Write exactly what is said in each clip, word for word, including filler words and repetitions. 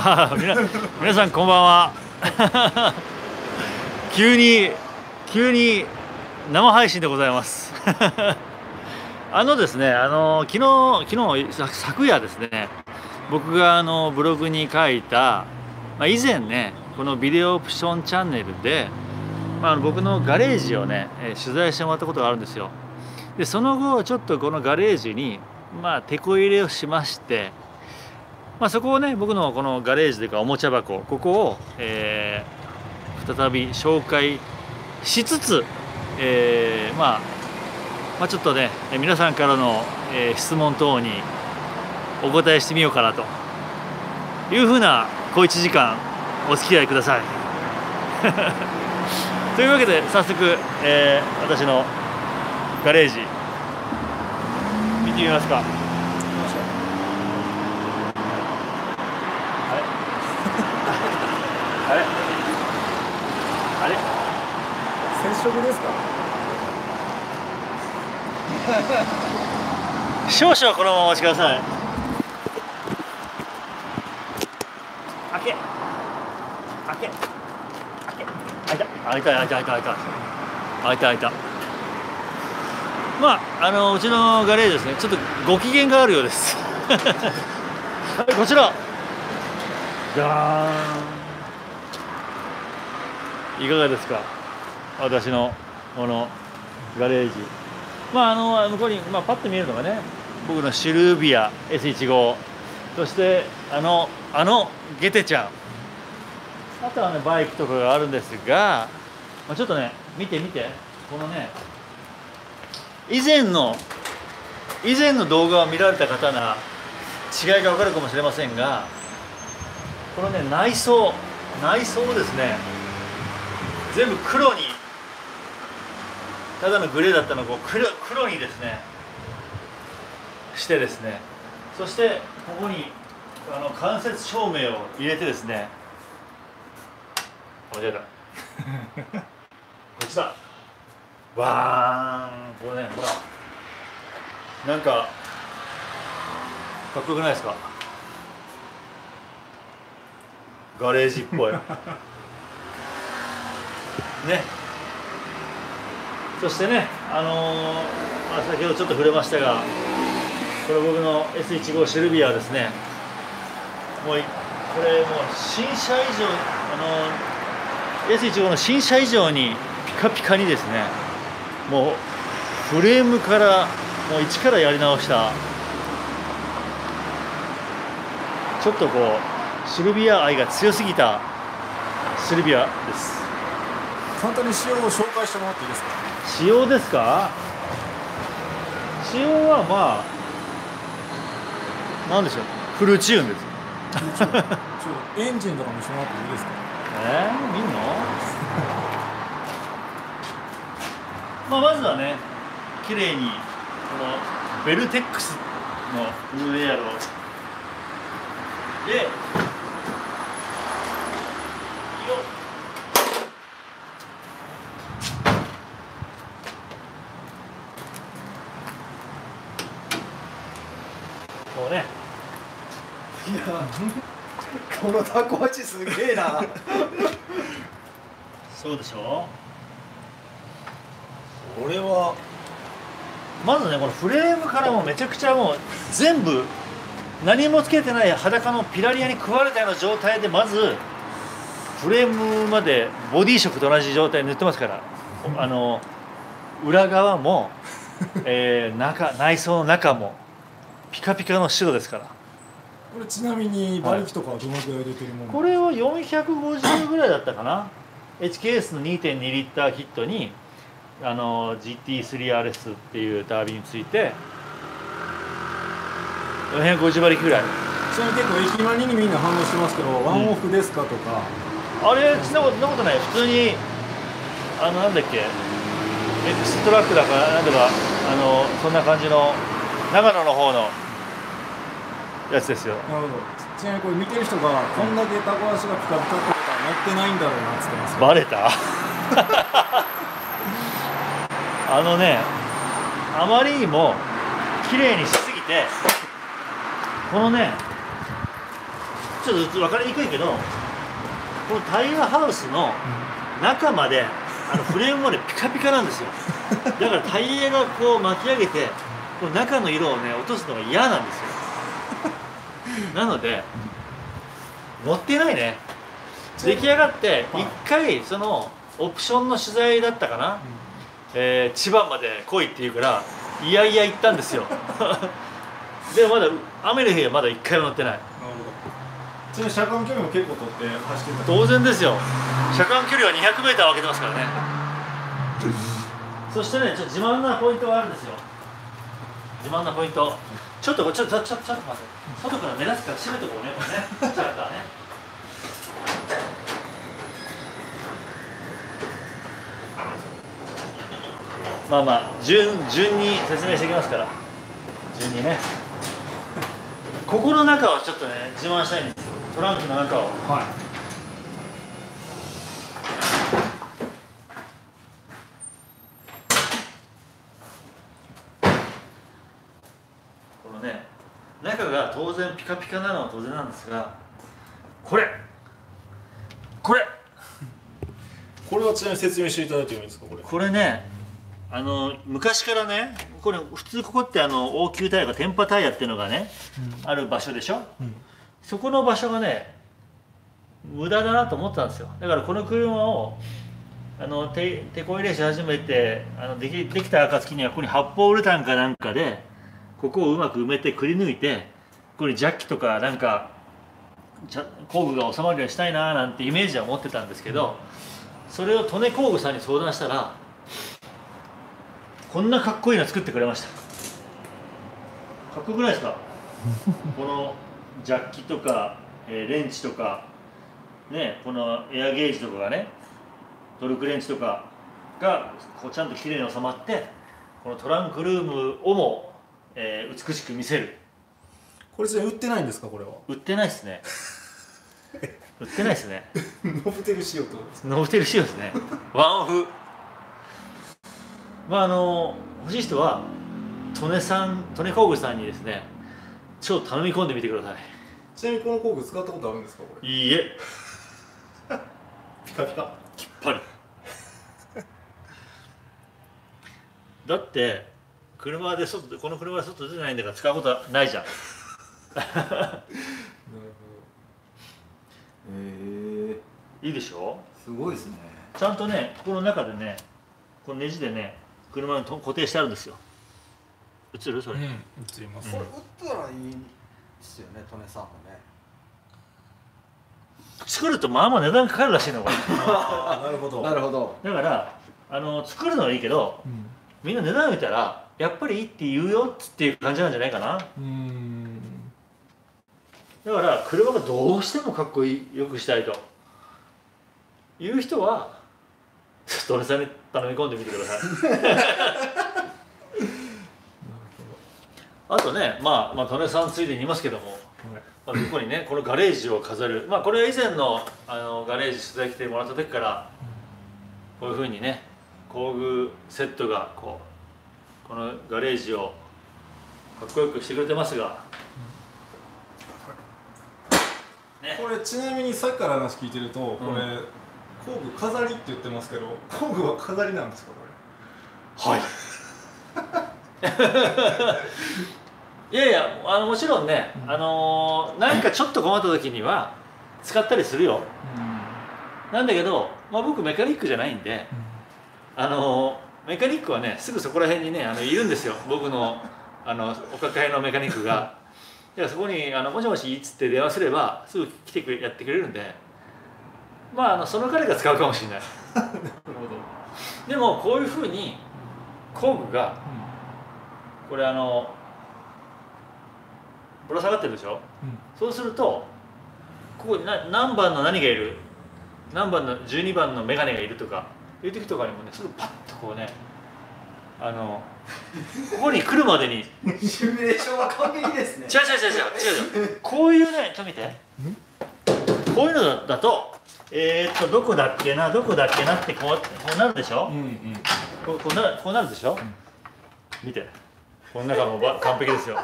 あ皆, 皆さんこんばんは急に急に生配信でございますあのですねあの昨日昨日昨夜ですね、僕があのブログに書いた、まあ、以前ねこのビデオオプションチャンネルで、まあ、僕のガレージをね取材してもらったことがあるんですよ。でその後ちょっとこのガレージにまあテコ入れをしまして、まあ、そこをね僕のこのガレージというかおもちゃ箱ここを、えー、再び紹介しつつ、えーまあ、まあちょっとね皆さんからの、えー、質問等にお答えしてみようかなというふうな小いちじかんお付き合いくださいというわけで早速、えー、私のガレージ見てみますか。あれあれ接触ですか少々このままお待ちください。開け開け開け開いた開いた開いた開いた開いた開いた開いた。まあ、あのうちのガレージですね、ちょっとご機嫌があるようですこちらじゃーん、いかがですか私のこのガレージ。まああの向こうに、まあ、パッと見えるのがね僕のシルビア エスじゅうご、 そしてあのあのゲテちゃん、あとはねバイクとかがあるんですが、まあ、ちょっとね見て見てこのね以前の以前の動画を見られた方な違いが分かるかもしれませんが、このね内装内装をですね全部黒に、ただのグレーだったのをこう 黒, 黒にですねしてですね、そしてここにあの間接照明を入れてですね、間違えたこっちだわーん、これねほらなんかかっこよくないですか、ガレージっぽいね。そしてねあのー、まあ、先ほどちょっと触れましたがこれ僕の エスじゅうご シルビアですね、もうこれもう新車以上、あのー、エスじゅうご の新車以上にピカピカにですね、もうフレームからもう一からやり直した、ちょっとこうシルビア愛が強すぎたシルビアです。簡単に仕様を紹介してもらっていいですか。仕様ですか。仕様はまあ何でしょう、フルチューンですちょっとエンジンとかもしてもらっていいですか。えー、見んのまあまずはね、綺麗にこのベルテックスのルーエアローで、よっこうね、いやこのタコ足すげえなそうでしょ。これはまずねこのフレームからもめちゃくちゃもう全部何もつけてない裸のピラリアに食われたような状態で、まずフレームまでボディ色と同じ状態に塗ってますからあの裏側も、えー、中内装の中もピカピカの白ですから。これちなみに馬力とかはどのくらい出てるもの、はい、これはよんひゃくごじゅうぐらいだったかなエイチケーエス の にてんに リッターキットにあの ジーティースリーアールエス っていうタービンについてよんひゃくごじゅう馬力ぐらい。ちなみに結構駅前にみんな反応してますけど、うん、ワンオフですかとかあれそんなことない、普通にあのなんだっけ X トラックだからなんだかあのそんな感じの長野の方のやつですよ。なるほど。ちなみにこれ見てる人がこんだけタコ足がピカピカってことは乗ってないんだろうなっつってます。バレたあのね、あまりにも綺麗にしすぎてこのねちちょっと分かりにくいけど、このタイヤハウスの中まで、あのフレームまでピカピカなんですよ。だからタイヤがこう巻き上げて、この中の色をね、落とすのが嫌なんですよ。なので、乗ってないね。出来上がって、一回、そのオプションの取材だったかな、えー、千葉まで来いって言うから、いやいや行ったんですよ。でまだ雨の日はまだ一回も乗ってない。なるほど。ちなみに車間距離も結構取って走ってる。当然ですよ。車間距離は にひゃくメートル 空けてますからね。そしてね、ちょっと自慢なポイントがあるんですよ。自慢なポイント。ちょっとこれちょっとちょっとちょっと待って。外から目立つから閉めとこうねこれね。シャッターね。まあまあ順順に説明していきますから。順にね。ここの中をちょっとね自慢したいんですよ。トランクの中を、はい、このね中が当然ピカピカなのは当然なんですが、これこれこれはちなみに説明していただいてもいいですか？これこれね、あの昔からね、これ普通ここってあの応急タイヤか天パタイヤっていうのがね、うん、ある場所でしょ、うん、そこの場所がね無駄だなと思ったんですよ。だからこの車をあの 手, 手こ入れし始めてあの で, きできた暁にはここに発泡ウレタンかなんかでここをうまく埋めてくり抜いて、ここにジャッキとかなんか工具が収まるようにしたいななんてイメージは持ってたんですけど、うん、それを利根工具さんに相談したら、こんなかっこいいの作ってくれました。かっこよくないですか？このジャッキとか、えー、レンチとか、ね、このエアゲージとかがね、トルクレンチとかがこうちゃんときれいに収まって、このトランクルームをも、えー、美しく見せる。これそれ売ってないんですか？これは売ってないですね。売ってないですね。ノブテル仕様と。ノブテル仕様ですね。ワンオフ。まああの欲しい人は利根さん、利根工具さんにですね、ちょっと頼み込んでみてください。ちなみにこの工具使ったことあるんですか？これいいえ。ピカピカきっぱり。だって車で外でこの車で外出てないんだから使うことはないじゃん。なるほど。えー、いいでしょ？すごいですね。ちゃんとねこの中でね、このネジでね車に固定してあるんですよ。映る？それ。うん、映ります。これ売ったらいいですよね、利根さんもね。作るとまあまあ値段かかるらしいのこれ。なるほど。なるほど。だからあの作るのはいいけど、うん、みんな値段見たらやっぱりいいって言うよっていう感じなんじゃないかな。うーん。だから車がどうしてもかっこいいよくしたいという人は利根さんに頼み込んでみてください。あとね、まあ、まあ、利根さんついでに言いますけども、まあ、ここにね、このガレージを飾る、まあ、これは以前の、あのガレージ取材来てもらった時から、こういうふうにね、工具セットがこう、このガレージをかっこよくしてくれてますが、ね、これ、ちなみにさっきから話聞いてると、これ、うん、工具飾りって言ってますけど、工具は飾りなんですか、これ？はい。いやいや、あのもちろんね、うん、あのなんかちょっと困った時には使ったりするよ。うん、なんだけど、まあ僕メカニックじゃないんで、うん、あのメカニックはね、すぐそこら辺にね、あのいるんですよ。僕のあのお抱えのメカニックが、いやそこにあのもしもしっつって電話すればすぐ来てくれやってくれるんで。まあ、あのその彼が使うかもしれない。なるほど。でもこういうふうに工具が、うん、これあのぶら下がってるでしょ、うん、そうするとここにな何番の何がいる、何番のじゅうにばんの眼鏡がいるとかいう時とかにもね、すぐパッとこうね、あのここに来るまでにシミュレーションは完璧ですね。違う違う違う違う違う。こういうね、ちょっと見て、こういうのだと、えーとどこだっけなどこだっけなってこうこうなるでしょ、うん、うん、こうこうなこうなるでしょ、うん、見てこの中も完璧ですよ。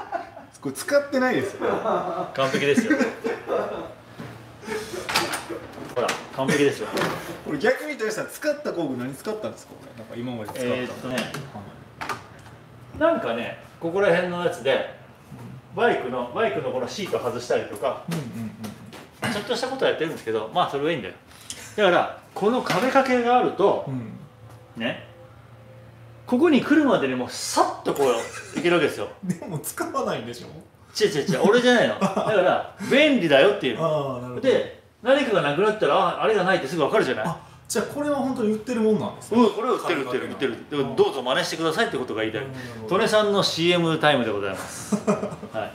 これ使ってないですよ。完璧ですよ。完璧ですよ。これ逆にとしたら使った工具何使ったんですか？なんか今まで使った。えっとね、なんかね、ここら辺のやつでバイクのバイクのこのシート外したりとか、ちょっとしたことはやってるんですけど、まあそれはいいんだよ。だからこの壁掛けがあると、うん、ね。ここに来るまでにもうさっとこういけるわけですよ。でも使わないんでしょ？違う違う違う、俺じゃないの。だから便利だよっていうので、何かがなくなったら あ, あれがないってすぐ分かるじゃない。あ、じゃあこれは本当に売ってるもんなんですか？うん、これは売ってる売ってる売ってる。でもどうぞ真似してくださいってことが言いたい。トネさんの シーエム タイムでございます。はい。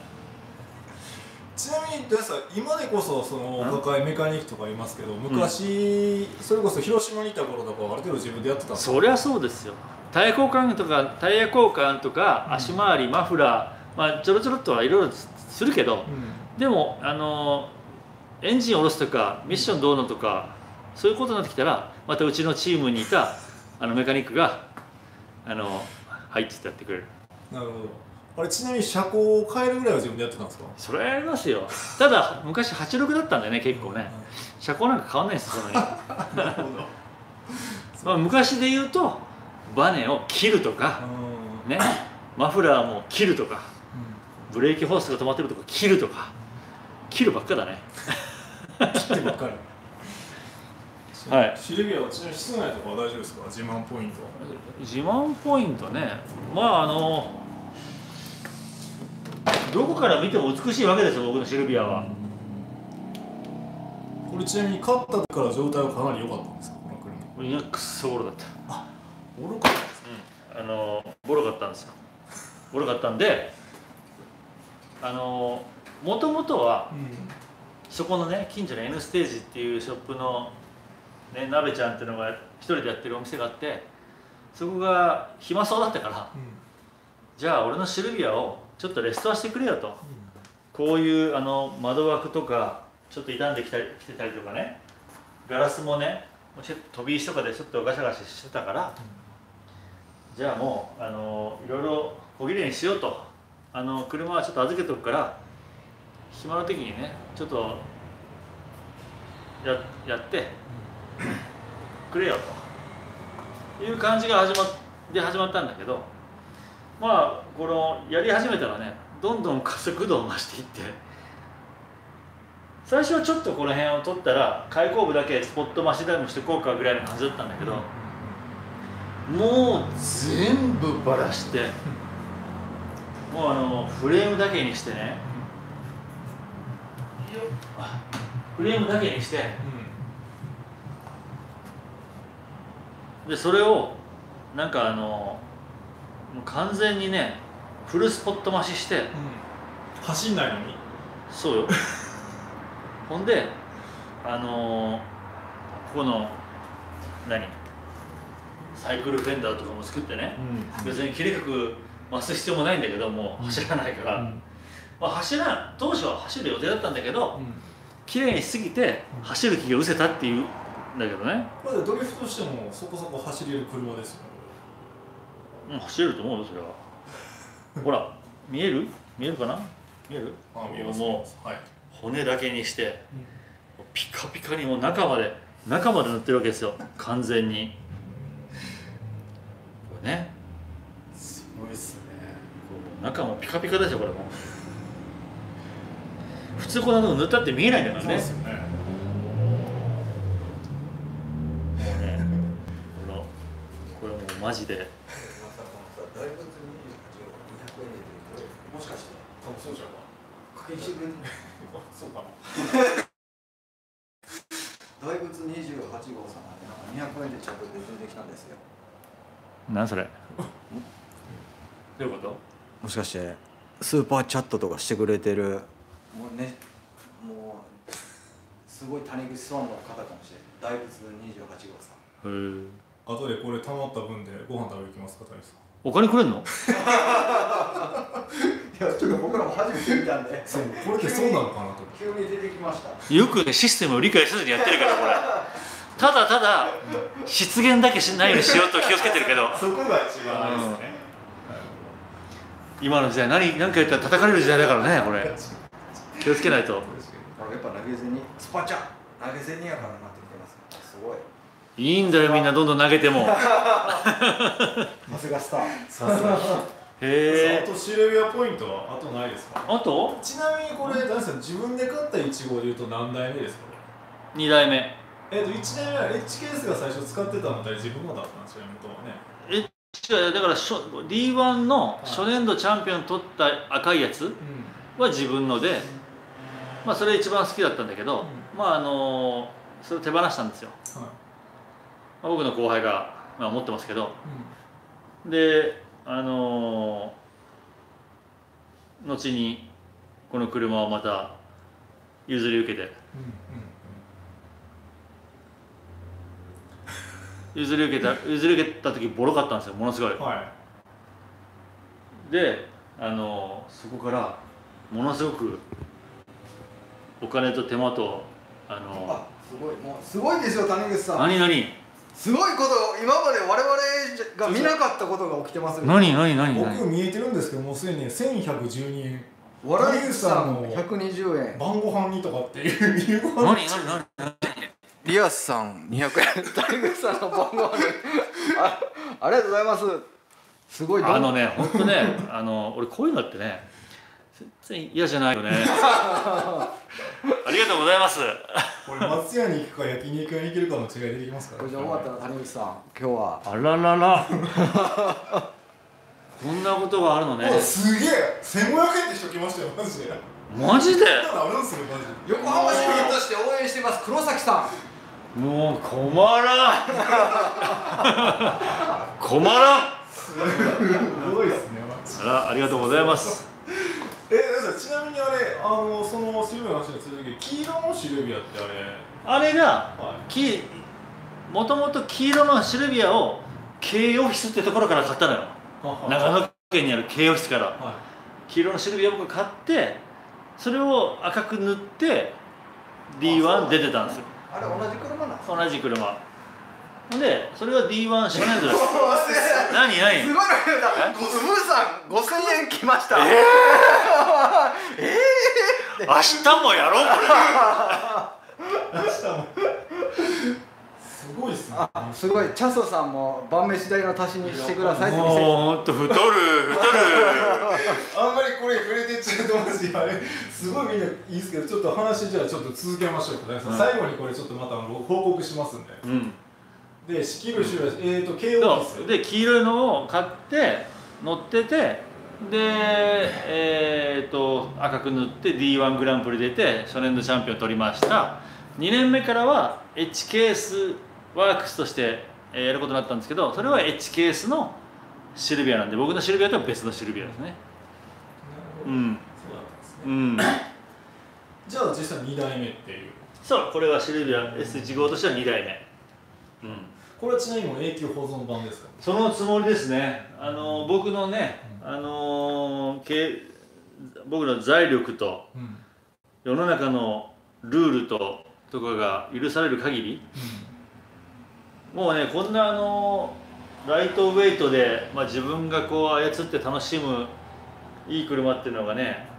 ちなみにですが、今でこそそのお抱えメカニックとかいますけど、昔、うん、それこそ広島にいた頃とかはある程度自分でやってたんですか？そりゃそうですよ。タイヤ交換とかタイヤ交換とか足回り、うん、マフラー、まあ、ちょろちょろっとはいろいろするけど、うん、でもあのエンジン下ろすとかミッションどうのとかそういうことになってきたら、またうちのチームにいたあのメカニックが「あのはい」っつってやってくれる。なるほど。あれ、ちなみに車高を変えるぐらいは自分でやってたんですか？それはやりますよ。ただ昔はちじゅうろくだったんだよね、結構ね。車高なんか変わんないです、そんなに。まあ昔で言うとバネを切るとか、ね、マフラーも切るとか、ブレーキホースが止まってるとか切るとか、切るばっかだね。切ってばっかり。はい、シルビアはちなみに室内とかは大丈夫ですか？自慢ポイントは。自慢ポイントね、まああのどこから見ても美しいわけですよ、僕のシルビアは。これちなみに買った時から状態はかなり良かったんですか？この車。いや、くっそボロだった。あ、ボロかったんですか？うん、あのボロかったんですよ。ボロかったんで、あのもともとは、うん、そこのね近所の N ステージっていうショップのね、なべちゃんっていうのが一人でやってるお店があって、そこが暇そうだったから、うん、じゃあ俺のシルビアをちょっとレストアしてくれよと、うん、こういうあの窓枠とかちょっと傷んでき た, きてたりとかね、ガラスもね飛び石とかでちょっとガシャガシャしてたから、うん、じゃあもうあのいろいろ小切れにしようと、あの車はちょっと預けとくから暇の時にねちょっと や, やってくれよという感じが始まで始まったんだけど。まあこのやり始めたらね、どんどん加速度を増していって、最初はちょっとこの辺を取ったら開口部だけスポットマシダイムしてこうかぐらいの感じだったんだけど、もう全部バラして、もうあのフレームだけにしてね、フレームだけにして、でそれをなんかあのもう完全にねフルスポット増しして、うん、走んないのに。そうよ。ほんであのー、ここの何サイクルフェンダーとかも作ってね、うん、別に切れかく増す必要もないんだけど、もう走らないから、うん、まあ走ら当初は走る予定だったんだけど、うん、綺麗にしすぎて走る気が失せたっていうんだけどね。まあドリフトしてもそこそこ走れる車ですよね。走れると思うよ、それは。ほら、見える？見えるかな？見える？あ、見えます。もう、はい、骨だけにして、うん、ピカピカにもう中まで中まで塗ってるわけですよ、完全に。これね。すごいっすね。こう中もピカピカですよ、これも。普通こんなの塗ったって見えないんだからね。そうですよね。もうね、ほら、これもうマジで。大仏ににひゃくえんでもしかして多分そうじゃんか。返し分そうかな。大仏にじゅうはち号様でにひゃくえんでちょっと出てきたんですよ。なんそれ？どういうこと？もしかしてスーパーチャットとかしてくれてるもうね、もうすごい谷口さんの方かもしれない。大仏にじゅうはち号さん。へえ。あとでこれ溜まった分でご飯食べに行きますか、谷口さん。お金くれんの？いや、ちょっと僕らも初めて見たんで。そう、これってそうなのかなと。急に出てきました。よくね、システムを理解せずにやってるから、これ。ただただ、失言だけしないようにしようと気をつけてるけど。そこが一番ですね。うん、今の時代、何、何か言ったら叩かれる時代だからね、これ。気をつけないと。やっぱ投げずに、スパチャ。投げ銭やからなってきてます。すごい。いいんだよみんなどんどん投げても。さすがスター。さすが。へえ。あとシルビアポイントはあとないですか。あと？ちなみにこれ何ですか、自分で買ったいち号でいうと何代目ですか。に代目。えっといち代目は エイチケーエス が最初使ってたので自分もだったんですよね、元はね。え、だから ディーワン の初年度チャンピオン取った赤いやつは自分ので、まあそれ一番好きだったんだけど、まああのそれを手放したんですよ。僕の後輩が、まあ、持ってますけど、うん、であのー、後にこの車をまた譲り受けて、譲り受けた譲り受けた時ボロかったんですよ、ものすごい、はい、であのー、そこからものすごくお金と手間とあのー、あ、すごい、もうすごいですよ谷口さん。何何すごいこと、今まで我々が見なかったことが起きてますね。何何何何、僕見えてるんですけどもうすでにせんひゃくじゅうにえん、笑いさんのひゃくにじゅうえん、晩ご飯にとかっていう何何何何、リアスさんにひゃくえん、谷口さんの晩ご飯にあ、ありがとうございます。すごい、あのね、ほんとね、あの俺こういうのってね全然嫌じゃないよね。ありがとうございます。これ松屋に行くか焼肉屋に行けるかの違い出てきますから、ね。これじゃ終わったら谷口さん、今日は。あららら。こんなことがあるのね。すげえ、せんごひゃくえんでしときましたよ、マジで。マジで。横浜市民として応援しています、黒崎さん。もう困らん。困らん。すごいですね、マジで。あ、ありがとうございます。えー、ちなみにあれ、あのそのシルビアの話に続き、黄色のシルビアってあれあれが、はい、きもともと黄色のシルビアを ケーオフィス ってところから買ったのよ。長野県にある ケーオフィス から、はい、黄色のシルビアを僕買って、それを赤く塗って ディーワン 出てたんですよ。あれ同じ車なんですか。同じ車で、それが ディーワン 初年度です。何何？すごいのだ。ゴスムーさんごせんえん来ました。ええ。ええ。明日もやろうこれ。すごいですね。すごい。チャソさんも晩飯代の足しにしてくださいって見せて。もっと太る太る。あんまりこれ触れてっちゃうとマジあれ。すごいみんないいですけど、ちょっと話じゃあちょっと続けましょうかね。最後にこれちょっとまた報告しますんで。うん。で、色々種類、うん、えっと、ケーオー で黄色いのを買って乗ってて、でえっ、ー、と赤く塗って ディーワン グランプリ出て初年度チャンピオン取りました。にねんめからは エイチケーエス ワークスとしてやることになったんですけど、それは エイチケーエス のシルビアなんで、僕のシルビアとは別のシルビアですね。うん、そうだったんですね。うん、じゃあ実際にだいめっていう。そう、これはシルビア エスいち 号としてはにだいめ。うん、これはちなみに永久保存版ですか。そのつもりですね。あの僕のね、あのけ僕の財力と、うん、世の中のルールととかが許される限り、うん、もうね、こんなあのライトウェイトで、まあ、自分がこう操って楽しむいい車っていうのがね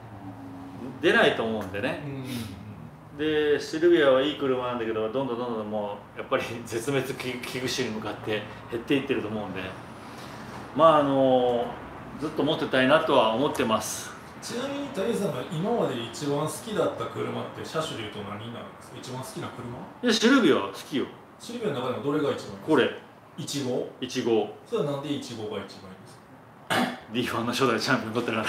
出ないと思うんでね。うん、でシルビアはいい車なんだけど、どんどんどんどんもうやっぱり絶滅危惧種に向かって減っていってると思うんで、まああのずっと持ってたいなとは思ってます。ちなみに谷口さんが今まで一番好きだった車って車種でいうと何になるんですか。一番好きな車。いや、シルビア好きよ。シルビアの中でもどれが一番いいですか。これいち号。いち号。それはなんでいち号が一番いいんですか。ディーワン の初代チャンピオン取ってるな。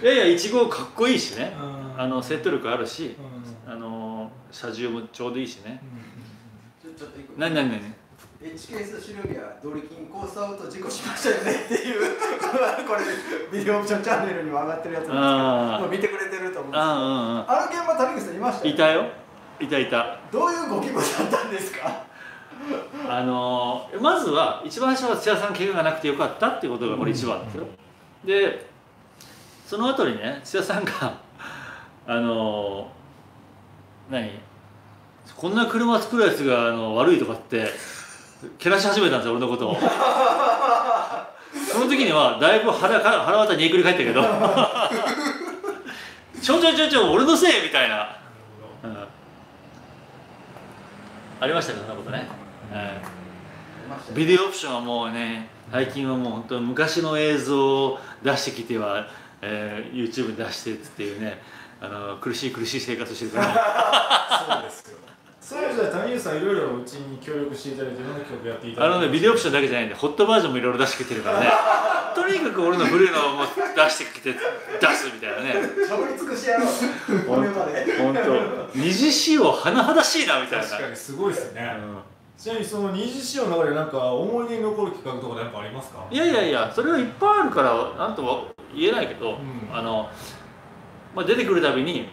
いやいや、いち号かっこいいしね、あの説得力あるし、あの車重もちょうどいいしね。何何何 エイチケーエス シルビアドリキンコースアウト事故しましたよねっていうこれビデオオプションチャンネルにも上がってるやつなんですけど、見てくれてると思うんですけど、あの現場谷口さんいました。いたよ、いたいた。どういうご希望だったんですか。あのまずは一番最初は土屋さん怪我がなくてよかったっていうことがこれ一番ですよ。でその後にね、土屋さんがあの何こんな車作るやつがあの悪いとかってけらし始めたんですよ、俺のことを。その時にはだいぶ腹、腹渡りにえくり返ったけどちょちょちょちょ俺のせいみたいな、うん、ありましたけどそんなことね、うん、ビデオオプションはもうね最近はもう本当に昔の映像を出してきては、えー、YouTube に出してっていうねあの苦しい苦しい生活をしてるからそうですよそういう意味では谷口さんいろいろうちに協力していただいていろんな曲やっていただいてあのねビデオオプションだけじゃないんでホットバージョンもいろいろ出してきてるからねとにかく俺の古いのをもう出してきて出すみたいなねしゃぶり尽くしやろう骨まで本当二次使用甚だしいなみたいな確かにすごいですね、うん、ちなみにその二次使用の中でなんか思い出に残る企画とか何かありますかいやいやいやそれはいっぱいあるからなんとは言えないけど、うん、あの、まあ、出てくるたびに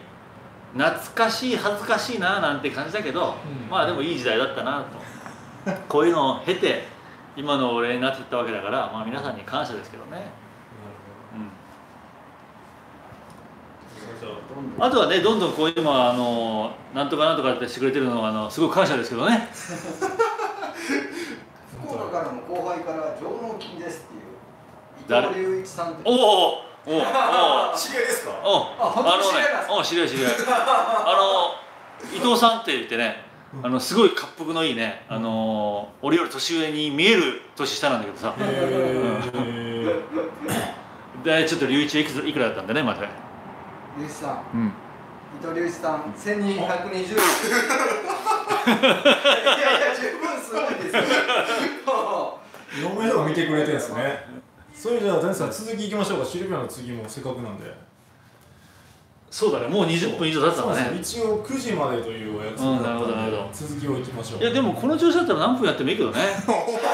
懐かしい恥ずかしいななんて感じだけど、うん、まあでもいい時代だったなとこういうのを経て今の俺になっていったわけだからまあ皆さんに感謝ですけどね、うん、あとはねどんどんこう今あのなんとかなんとかってしてくれてるのはあのすごく感謝ですけどね福岡からの後輩から「上納金です」っていう伊藤隆一さんっておおおお知り合いですかあのね知り合い知り合いあの伊藤さんって言ってねあのすごい恰幅のいいねあの俺より年上に見える年下なんだけどさでちょっと龍一いくらだったんだねまた龍一さん伊藤龍一さんせんにひゃくにじゅうえんいやいや十分すごいですよ嫁とか見てくれてるんですねそれじゃあ谷さん続きいきましょうかシルビアの次もせっかくなんでそうだねもうにじゅっぷん以上経ったからね一応くじまでというお約束だったので続きをいきましょういやでもこの調子だったら何分やってもいいけどね急にご機嫌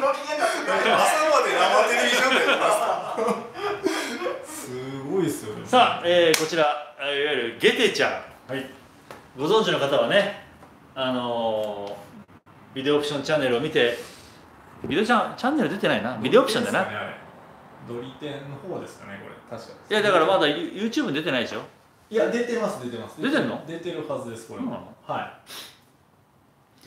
だ朝まで生テレビ準備やりますすごいっすよねさあ、えー、こちらいわゆるゲテちゃん、はい、ご存知の方はねあのー、ビデオオプションチャンネルを見てビデオちゃんチャンネル出てないな、ビデオオプションだな。ドリテンの方ですかね、これ。確かに。いや、だからまだ YouTube に出てないでしょ。いや、出てます、出てます。出てるの？出てるはずです、これ。はい。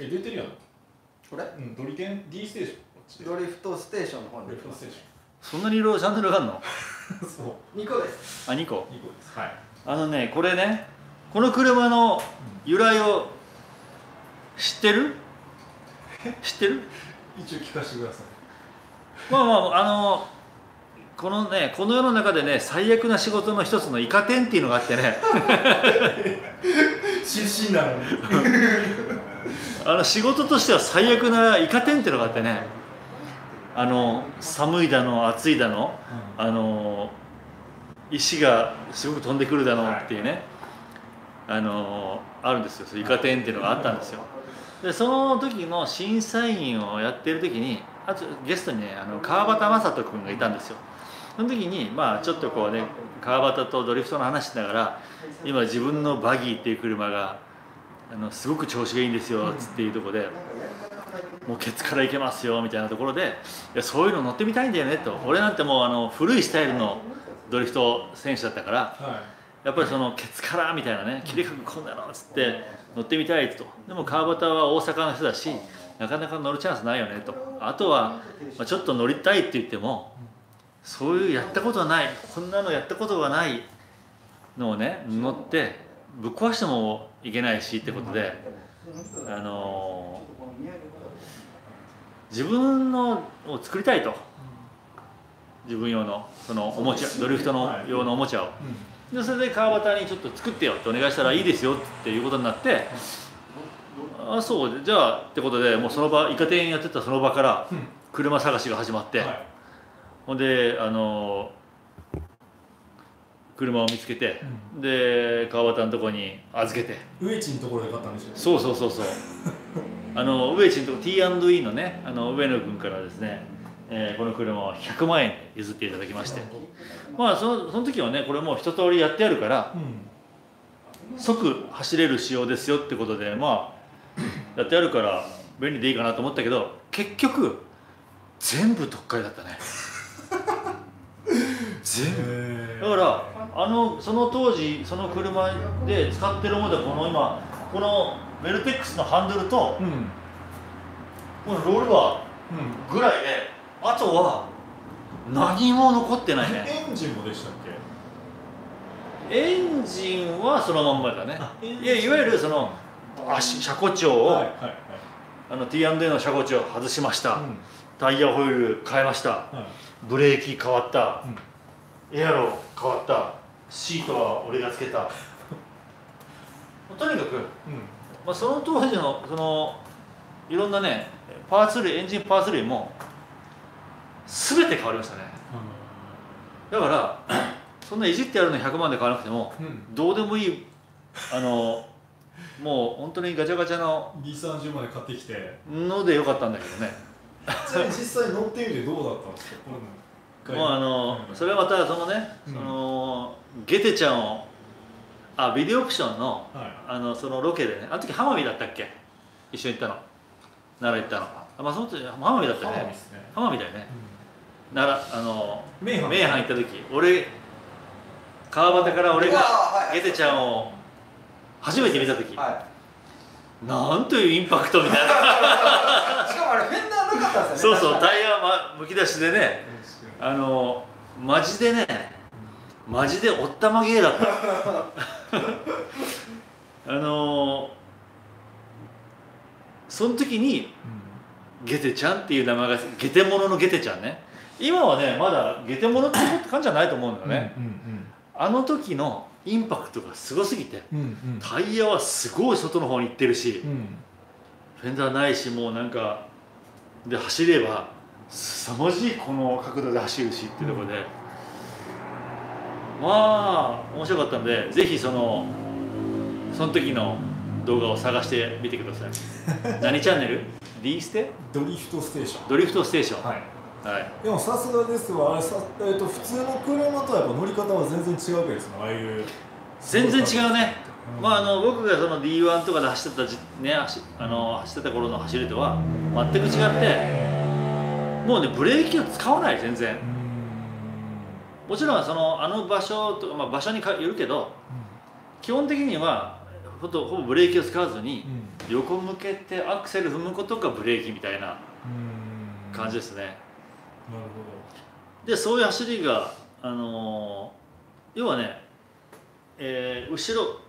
え、出てるやん。これ？うん、ドリテン D ステーション。ドリフトステーションの方に。ドリフトステーション。そんなにいろいろチャンネルがあるの？そう。にこです。あ、にこ。にこです。はい。あのね、これね、この車の由来を知ってる？知ってる？一応聞かせてください。まあまああのこのねこの世の中でね最悪な仕事の一つのイカ天っていうのがあってね出身なのにあの仕事としては最悪なイカ天っていうのがあってねあの寒いだの暑いだの、うん、あの石がすごく飛んでくるだのっていうね、はい、あのあるんですよイカ天っていうのがあったんですよ。でその時の審査員をやってる時にあとゲストにねあの川端正人君がいたんですよ。その時にまあちょっとこうね川端とドリフトの話しながら今自分のバギーっていう車があのすごく調子がいいんですよつっていうところでもうケツからいけますよみたいなところでいやそういうの乗ってみたいんだよねと俺なんてもうあの古いスタイルのドリフト選手だったから、はい、やっぱりそのケツからみたいなね切れかくこんなのつって。乗ってみたいと。でも川端は大阪の人だしなかなか乗るチャンスないよねと。あとは、まあ、ちょっと乗りたいって言ってもそういうやったことがないこんなのやったことがないのをね乗ってぶっ壊してもいけないしってことで、あのー、自分のを作りたいと自分用のそのおもちゃドリフトの用のおもちゃを。でそれで川端にちょっと作ってよってお願いしたらいいですよっていうことになってあそうじゃあってことでもうその場イカ店やってたその場から車探しが始まって、はい、ほんであの車を見つけて、うん、で川端のとこに預けて上地のところで買ったんでしょうね。そうそうそうそうあの上地のとこ ティーアンドイー のねあの上野君からですねえー、この車はひゃくまんえん譲っていただきましてまあその、その時はねこれもう一通りやってあるから、うん、即走れる仕様ですよってことでまあやってあるから便利でいいかなと思ったけど結局全部特価だったね全部だからあのその当時その車で使ってるものでこの今このメルテックスのハンドルと、うん、このロールバーぐらいで、ね、あとは何も残ってないね。エンジンもでしたっけ？エンジンはそのまんまだね。いや、いわゆるその足車庫長を ティーアンドエー の車庫長を外しました、うん、タイヤホイール変えました、はい、ブレーキ変わった、うん、エアロ変わった、シートは俺がつけたとにかく、うん、まあその当時のそのいろんなねパーツ類、エンジンパーツ類も全て変わりましたね、うん、だからそんないじってやるのひゃくまんで買わなくても、うん、どうでもいい、あのもう本当にガチャガチャの にじゅう、さんじゅうまんで買ってきてのでよかったんだけどね。じゃあ実際乗ってみてどうだったんですか？もうあの、うん、それはまたそのね、うん、そのゲテちゃんをあビデオオプション の,、はい、あのそのロケでね、あの時浜辺だったっけ、一緒に行ったの、奈良行ったの、あまあその時浜辺だったよね、浜辺だよね、うん、奈良あの名阪行った時俺川端から俺がゲテちゃんを初めて見た時、はい、なんというインパクトみたいなしかもあれフェンダーなかったですよね。そうそう、タイヤむき出しでね、あのマジでね、マジでおったまげーだったあのその時にゲテちゃんっていう名前が、ゲテモノのゲテちゃんね、今はねまだゲテモノって感じじゃないと思うんだよね、うんうんうん、あの時のインパクトがすごすぎて、うんうん、タイヤはすごい外の方に行ってるし、うん、フェンダーないし、もうなんかで走れば凄まじいこの角度で走るしっていうところで、うん、まあ面白かったんで、ぜひそのその時の動画を探してみてください何チャンネル？ D ステ？ドリフトステーション。ドリフトステーション、はい、はい、でもさすがですわ、あれさ、えー、と普通の車とはやっぱ乗り方は全然違うわけですね、ああいう全然違うね、うん、まああの僕がその ディーワン とかで走ってたじ、ね、あの走ってた頃の走りとは全く違って、もうねブレーキを使わない全然、うん、もちろんそのあの場所とか、まあ、場所によるけど、うん、基本的にはほとほぼブレーキを使わずに、うん、横向けてアクセル踏むことがブレーキみたいな感じですね、うん、なるほど。でそういう走りが、あのー、要はね、えー、後ろ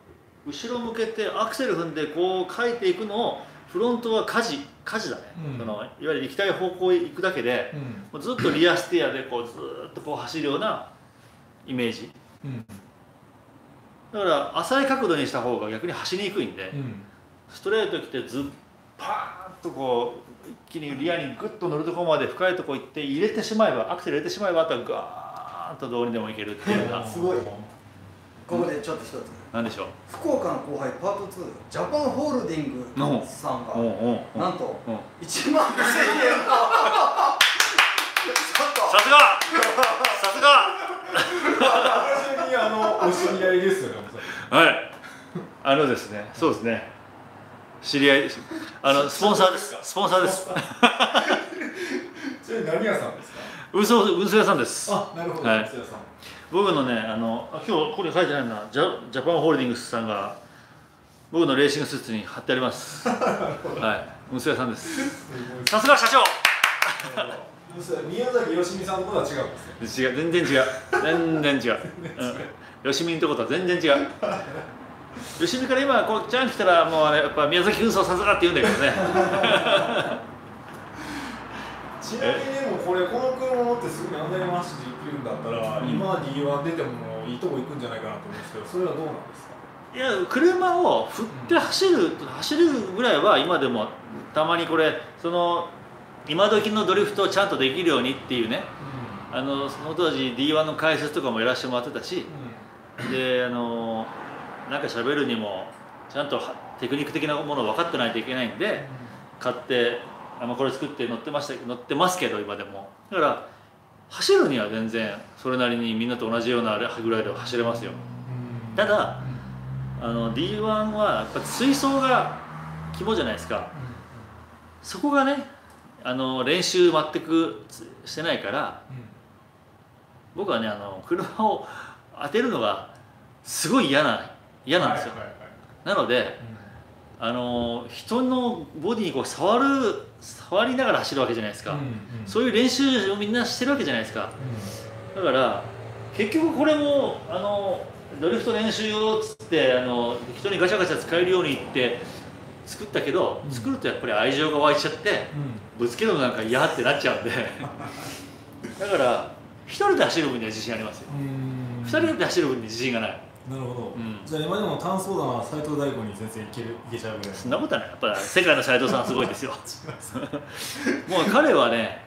後ろ向けてアクセル踏んでこう書いていくのを、フロントは舵舵だね、うん、そのいわゆる行きたい方向へ行くだけで、うん、もうずっとリアステアでこうずっとこう走るようなイメージ、うん、だから浅い角度にした方が逆に走りにくいんで、うん、ストレート来てずっパーンとこう一気にリアにグッと乗るところまで深いところ行って入れてしまえば、アクセル入れてしまえば、あとはガーッとどうにでもいけるっていうのがすごい。ここでちょっと一つ、何でしょう、福岡の後輩パートツー、ジャパンホールディングさんがなんといちまんごせんえんさすがさすが完全にあのお知り合いですよね。はい、あのですね、そうですね、知り合い、あのスポンサーです、スポンサーです。それ何屋さんですか？運送、運送屋さんです。あ、なるほど、はい、僕のね、あのあ今日これ書いてないな、ジャ、ジャパンホールディングスさんが僕のレーシングスーツに貼ってありますはい、運送屋さんです。さすが社長宮崎よしみさんのことは違うんですよ。違う、全然違う全然違う、よしみのとことは全然違う吉見から今こうちゃん来たらもう、ね、やっぱ宮崎運送さすがって言うんだけどねちなみにでもこれこの車持ってすぐに案内回しで行けるんだったら、うん、今 ディーワン 出てもいいとこ行くんじゃないかなと思うんですけど、それはどうなんですか？いや、車を振って走る、うん、走るぐらいは今でもたまにこれその今時のドリフトをちゃんとできるようにっていうね、うん、あのその当時 ディーワン の解説とかもやらせてもらってたし、うん、であのなんか喋るにもちゃんとテクニック的なものを分かってないといけないんで、うん、買ってあこれ作って乗ってました乗ってますけど、今でもだから走るには全然それなりにみんなと同じようなぐらいでは走れますよ、うん、ただあの ディーワン はやっぱ水槽が肝じゃないですか、うん、そこがねあの練習全くしてないから、うん、僕はねあの車を当てるのがすごい嫌な嫌なんですよ。なので、うん、あの人のボディにこう触る触りながら走るわけじゃないですか、うんうん、そういう練習をみんなしてるわけじゃないですか、うん、だから結局これもあのドリフト練習用っつってあの適当にガチャガチャ使えるようにって作ったけど、うん、作るとやっぱり愛情が湧いちゃって、うん、ぶつけるのなんか嫌ってなっちゃうんでだからひとりで走る分には自信ありますよ。ふたりで走る分に自信がない。なるほど、うん、じゃあ今でも単走だな斎藤大吾に先生いけるいけちゃうぐらい。そんなことない。やっぱ世界の斎藤さんはすごいですよもう彼はね、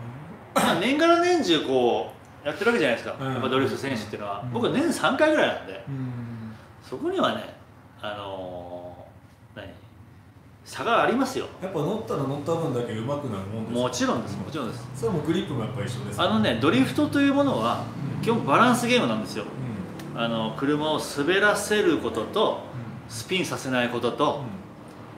まあ、年がら年中こうやってるわけじゃないですか、うん、やっぱドリフト選手っていうのは、うん、僕は年さんかいぐらいなんで、うん、そこにはねあのー、何差がありますよ。やっぱ乗ったら乗った分だけ上手くなるもんですか。もちろんです、もちろんです。それもグリップもやっぱ一緒ですか。あのねドリフトというものは基本バランスゲームなんですよ、うん、あの車を滑らせることとスピンさせないことと、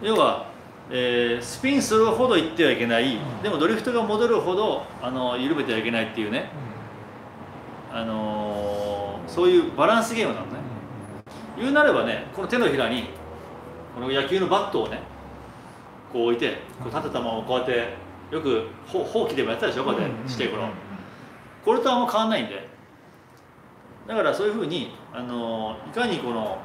うん、要は、えー、スピンするほどいってはいけない、うん、でもドリフトが戻るほどあの緩めてはいけないっていうね、うん、あのー、そういうバランスゲームなのね、うん、言うなればねこの手のひらにこの野球のバットをねこう置いてこう立てたままこうやってよくほうきでもやったでしょこうやってしてこのこれとあんま変わんないんで。だからそういうふうに、あのー、いかにこの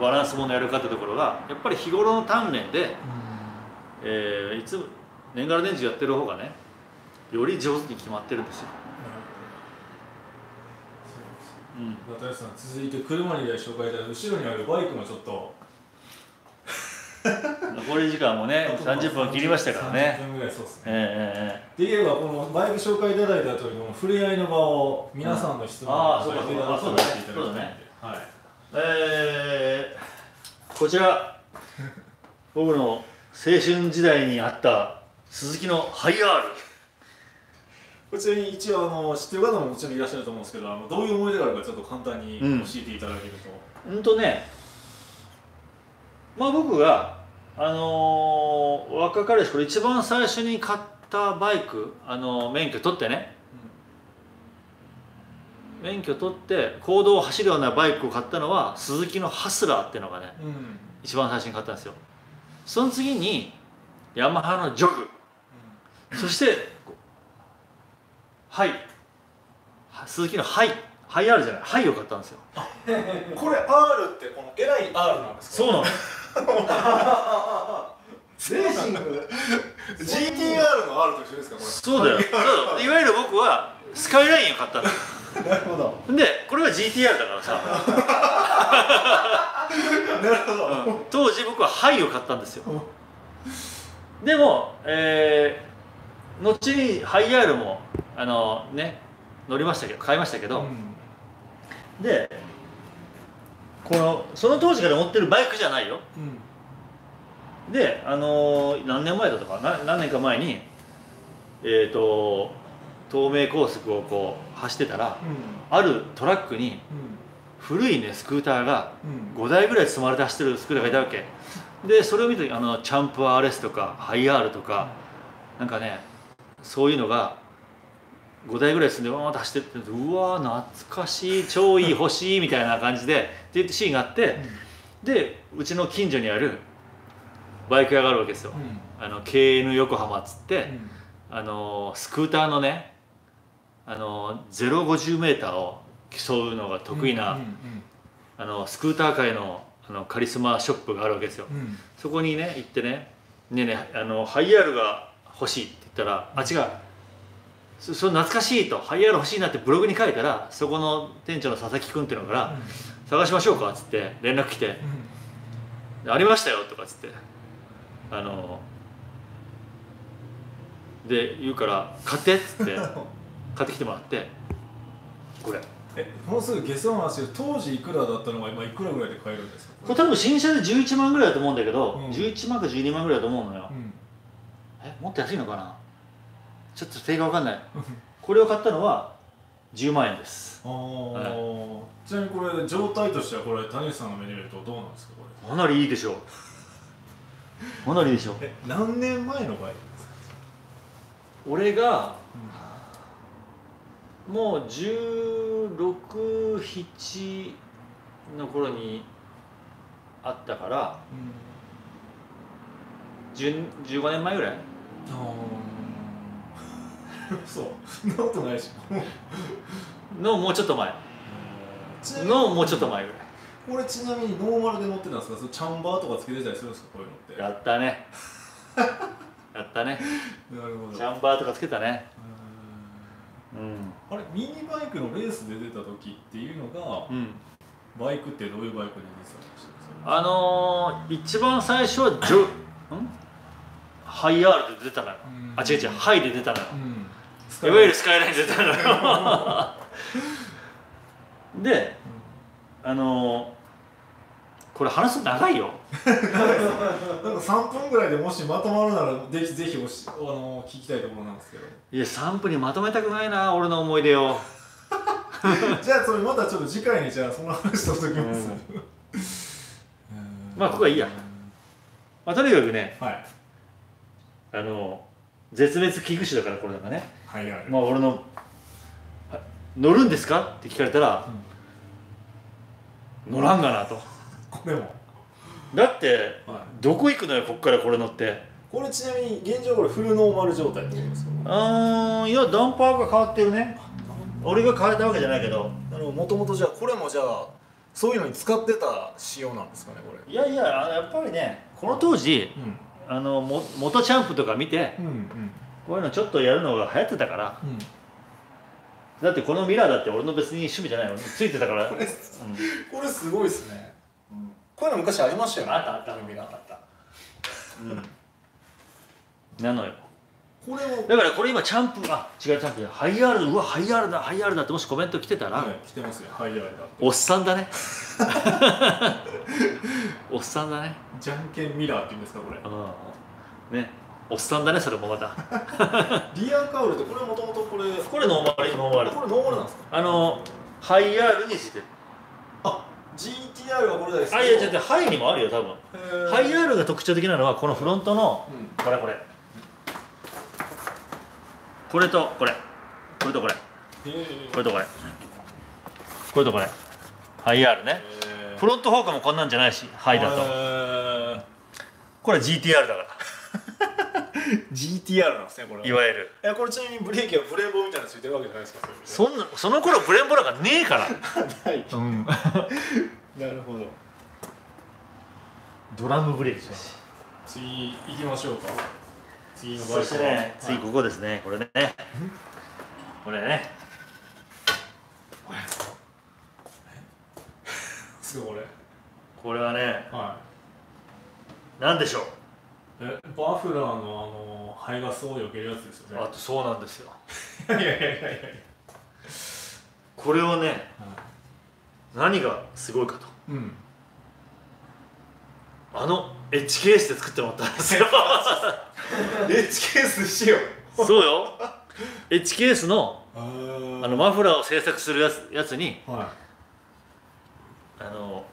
バランスものやるかってところがやっぱり日頃の鍛錬で、うん、えー、いつ年がら年中やってる方がねより上手に決まってるんですよ。渡辺さん続いて車にで紹介いただいた後ろにあるバイクもちょっと残り時間もねさんじゅっぷん切りましたからね。さんじゅっぷんぐらいそうですね、えー、で言えばこのバイク紹介いただいた通りの触れ合いの場を皆さんの質問をしていただいていただきたいんで、はい、えー、こちら僕の青春時代にあった鈴木のハイアールこちらに一応あの知ってる方ももちろんいらっしゃると思うんですけどあのどういう思い出があるかちょっと簡単に教えていただけると。うんとねまあ僕が、あのー、若かりし頃一番最初に買ったバイク、あのー、免許取ってね、うん、免許取って公道を走るようなバイクを買ったのは鈴木のハスラーっていうのがね、うん、一番最初に買ったんですよ。その次にヤマハのジョグ、うん、そしてハイ鈴木のハイハイ R じゃないハイを買ったんですよ。これ R ってこのえらい R なんですか。そうなんですレーシング ジーティーアール の R と一緒ですかこれ。そうだよいわゆる僕はスカイラインを買ったんだなるほど。でこれは ジーティーアール だからさなるほど、うん、当時僕はハイを買ったんですよでも、えー、後にハイ R もあのね乗りましたけど買いましたけど、うん、でこのその当時から持ってるバイクじゃないよ、うん、であのー、何年前だとか 何, 何年か前にえっ、ー、と東名高速をこう走ってたら、うん、あるトラックに古いねスクーターがごだいぐらい積まれて走ってるスクーターがいたわけでそれを見てあのチャンプ アールエス とかハイ R とか、うん、なんかねそういうのがごだいぐらい積んでわーっと走ってってうわー懐かしい超いい欲しいみたいな感じでって言ってシーンがあって、うん、でうちの近所にあるバイク屋があるわけですよ、うん、あの ケーエヌ 横浜っつって、うん、あのスクーターのねあの ゼロごじゅうメーター を競うのが得意なあのスクーター界 の, あのカリスマショップがあるわけですよ、うん、そこにね行ってね「ねえねえあのハイ R が欲しい」って言ったら「あ違う」それ懐かしいとハイ R 欲しいなってブログに書いたらそこの店長の佐々木君っていうのから「探しましょうか」っつって連絡来て「ありましたよ」とかっつってあので言うから「買って」っつって買ってきてもらってこれえもうすぐ下世話なんですけど当時いくらだったのが今いくらぐらいで買えるんですか。これ多分新車でじゅういちまんぐらいだと思うんだけど、うん、じゅういちまんかじゅうにまんぐらいだと思うのよ、うん、えもっと安いのかなちょっと定価わかんないこれを買ったのはじゅうまんえんです。ああ、はい、ちなみにこれ状態としてはこれ谷口さんの目で見るとどうなんですか。これかなりいいでしょうかなりいいでしょう。え何年前のバイクですか。俺が、うん、もうじゅうろく、じゅうななの頃にあったから、うん、じゅうごねんまえぐらい。そう、なことないしのもうちょっと前のもうちょっと前ぐらい。これちなみにノーマルで乗ってたんですか？そのチャンバーとかつけてたりするんですか、こういうのって。やったね。やったね。なるほど。チャンバーとかつけたね。うん。あれミニバイクのレースで出た時っていうのが、うん、バイクってどういうバイクで出てたんですか？あのー、一番最初はジョ、ん？ハイアールで出たのよ。あ、違う違う、ハイで出たのよ。いわゆるスカイラインで出たのよ。で、あのー、これ話すの長いよ。なんかさんぷんぐらいでもしまとまるならぜひぜひおし、あのー、聞きたいところなんですけど。いやさんぷんにまとめたくないな、俺の思い出を。じゃあそれまたちょっと次回にじゃあその話しときます。まあここはいいや。まあとにかくね、はい、あの絶滅危惧種だからこれだからね。はいはい、まあ俺の乗るんですかって聞かれたら、うん、乗らんがなと。これも。だって、はい、どこ行くのよこっからこれ乗って。これちなみに現状これフルノーマル状態ってことですか？ああ、いやダンパーが変わってるね。俺が変えたわけじゃないけど。なるほど。もともとじゃあこれもじゃあ。そういうのに使ってた仕様なんですかね、これ。いやいや、やっぱりね、この当時、うん、あのも元チャンプとか見て、うんうん、こういうのちょっとやるのが流行ってたから、うん、だってこのミラーだって俺の別に趣味じゃないのついてたから。これ、うん、これすごいですね、うん、こういうの昔ありましたよね。あったあったミラーあった、うん、なのよ。これをだからこれ今チャンプ、あ違うチャンプだ、ハイアールだ、うわハイアールだハイアールだってもしコメント来てたら、はい、来てますよ、ハイアールだっておっさんだね。おっさんだね。じゃんけんミラーって言うんですかこれ、うん、ね、おっさんだねそれもまた。リアカウルってこれもともとこれこれノーマルノーマルこれノーマルなんですか？あのハイアールにしてる。あ ジーティーアール はこれだです。あいや違う違う、ハイにもあるよ多分。ハイアールが特徴的なのはこのフロントの、うん、これこれこれとこれこれとこれこれとこれこれとこれハイアールね。フロントフォークもこんなんじゃないし、ハイだとこれ ジーティーアール だから。 ジーティーアール なんですねこれ、いわゆる。えこれちなみにブレーキはブレンボみたいなのついてるわけじゃないですか？そんなその頃ブレンボなんかねえから。なるほど。ドラムブレーキ。次行きましょうか。次のバイク。そしてね、次ここですね、これね、これね、すごいこれ。これはね、なんでしょう。え、バフラーのあの排ガスを避けるやつですよね。あとそうなんですよ。いやいやいやいや。これはね、何がすごいかと。あのエイチケーエス で作ってもらったんですよ。エイチケーエス しよう。そうよ。エイチケーエス のあのマフラーを製作するやつやつに、はい、あの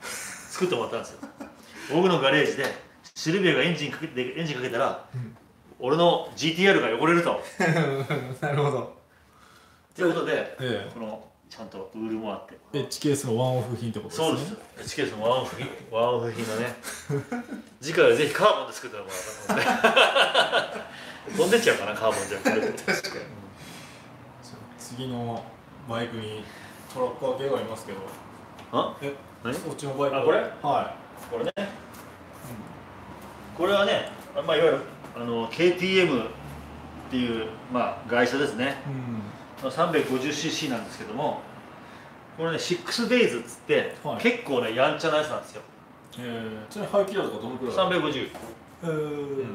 作ってもらったんですよ。僕のガレージでシルビアがエンジンかけてエンジンかけたら、うん、俺の ジーティーアール が汚れると。なるほど。ということで、ええ、このちゃんとウールもあって。エイチケーエス のワンオフ品ってことですね。そうです。エイチケーエス のワンオフ品、ワンオフ品のね。次回はぜひカーボンで作ってもらおうかな。飛んでっちゃうかなカーボンじゃ。確かに。次のバイクにトラック開けがいますけど。あ？え？何？こっちのバイク。あ、これ？はい。これね。これはね、まあいわゆるあの ケーティーエム っていうまあ会社ですね。うん。さんびゃくごじゅうシーシー なんですけども、これね シックスデイズ っつって、はい、結構ねやんちゃなやつなんですよ。ええ、ちなみに排気量とかどのくらい？さんびゃくごじゅう。ええ、うん、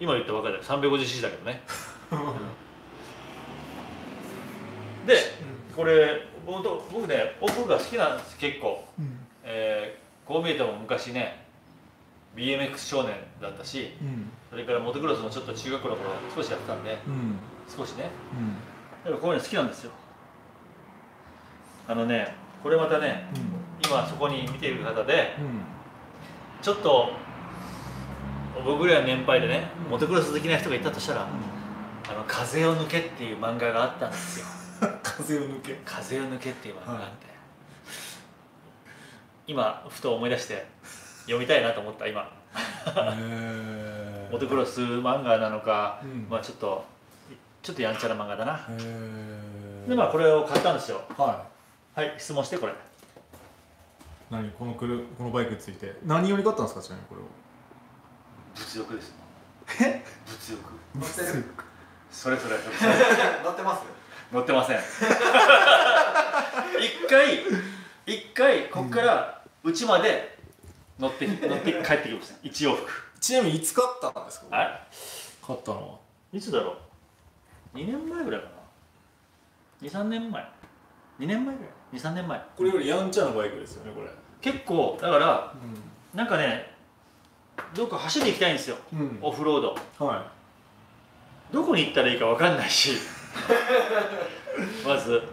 今言ったばかりだ。さんびゃくごじゅうシーシー だけどね。うん、でこれ僕ね奥が好きなんです結構、うん、えー、こう見えても昔ね ビーエムエックス 少年だったし、うん、それからモトクロスもちょっと中学校の頃少しやってたんで、うん、少しね、うん、やっぱこういうの好きなんですよ。あのね、これまたね、うん、今そこに見ている方で、うん、ちょっと僕ら年配でね、うん、モトクロス好きな人がいたとしたら、うん、あの風を抜けっていう漫画があったんですよ。風を抜け。風を抜けっていう漫画があって、はい、今ふと思い出して読みたいなと思った今。えー、モトクロス漫画なのか、うん、まあちょっと。ちょっとやんちゃな漫画だな。でまあこれを買ったんですよ。ははい、質問してこれ。何この車このバイクについて何より買ったんですか、ちなみにこれを。物欲です。え？物欲。物欲。それそれ。乗ってます？乗ってません。一回一回ここからうちまで乗って乗って帰ってきました。一往復。ちなみにいつ買ったんですか？はい。買ったのは。いつだろう。にねんまえぐらいかな。にさんねんまえ。にねんまえぐらい。にさんねんまえ。これよりやんちゃなバイクですよねこれ。結構だから、うん、なんかねどこか走っていきたいんですよ、うん、オフロード、はい、どこに行ったらいいか分かんないしまずなるほ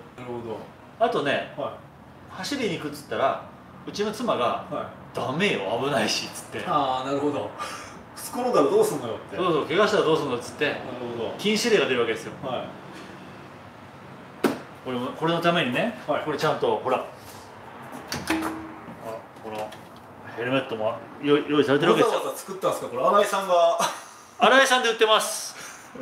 ど。あとね、はい、走りに行くっつったらうちの妻が「はい、ダメよ危ないし」っつって、ああなるほど転んだらどうすんのよって、そうそう怪我したらどうすんのよっつって、なるほど禁止令が出るわけですよ、はい。これもこれのためにね、はい、これちゃんとほらこのヘルメットも用意されてるわけですよ。わざわざ作ったんですかこれ。新井さんが新井さんで売ってますあ